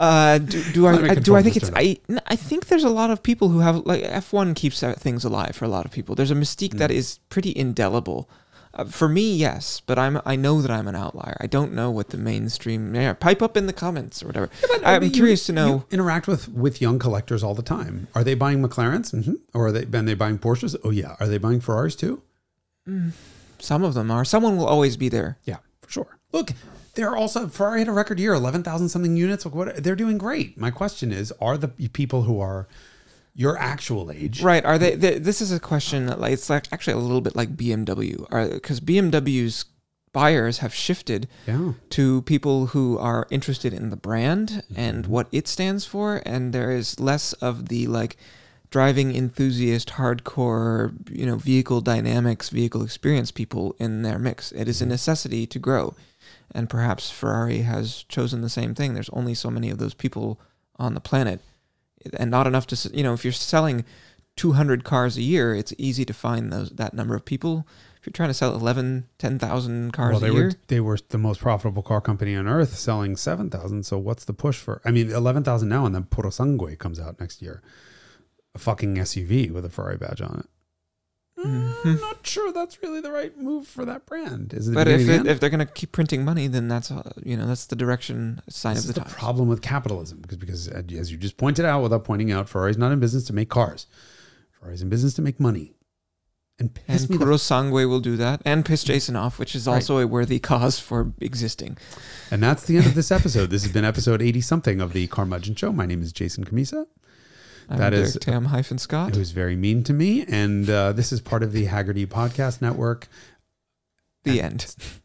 uh, do do I, I do I think it's... I, I think there's a lot of people who have... like F one keeps things alive for a lot of people. There's a mystique mm. that is pretty indelible. Uh, for me, yes, but I'm, I know that I'm an outlier. I don't know what the mainstream... Yeah, pipe up in the comments or whatever. Yeah, but, I'm I mean, curious you, to know... You interact with, with young collectors all the time. Are they buying McLarens? Mm-hmm. Or are they, and they buying Porsches? Oh, yeah. Are they buying Ferraris, too? Mm, some of them are. Someone will always be there. Yeah, for sure. Look, they're also... Ferrari had a record year, eleven thousand something units. Like what, they're doing great. My question is, are the people who are... your actual age, right? Are they, they? This is a question that, like, it's like actually a little bit like B M W, are because B M W's buyers have shifted yeah. to people who are interested in the brand mm-hmm. and what it stands for, and there is less of the like driving enthusiast, hardcore, you know, vehicle dynamics, vehicle experience people in their mix. It is a necessity to grow, and perhaps Ferrari has chosen the same thing. There's only so many of those people on the planet. And not enough to, you know, if you're selling two hundred cars a year, it's easy to find those that number of people. If you're trying to sell eleven, ten thousand cars well, they a year. Were, they were the most profitable car company on earth, selling seven thousand. So what's the push for, I mean, eleven thousand now, and then Purosangue comes out next year. A fucking S U V with a Ferrari badge on it. Mm-hmm. I'm not sure that's really the right move for that brand. Is it but if, it, if they're going to keep printing money, then that's uh, you know that's the direction. Sign this of the, is the problem with capitalism, because because as you just pointed out, without pointing out, Ferrari's not in business to make cars. Ferrari's in business to make money. And piss and me Purosangue will do that, and piss Jason off, which is also right. a worthy cause for existing. And that's the end of this episode. This has been episode eighty something of the Carmudgeon Show. My name is Jason Cammisa. I'm that Derek is Tam-Scott, who's very mean to me, and uh, this is part of the Hagerty Podcast Network. The and end.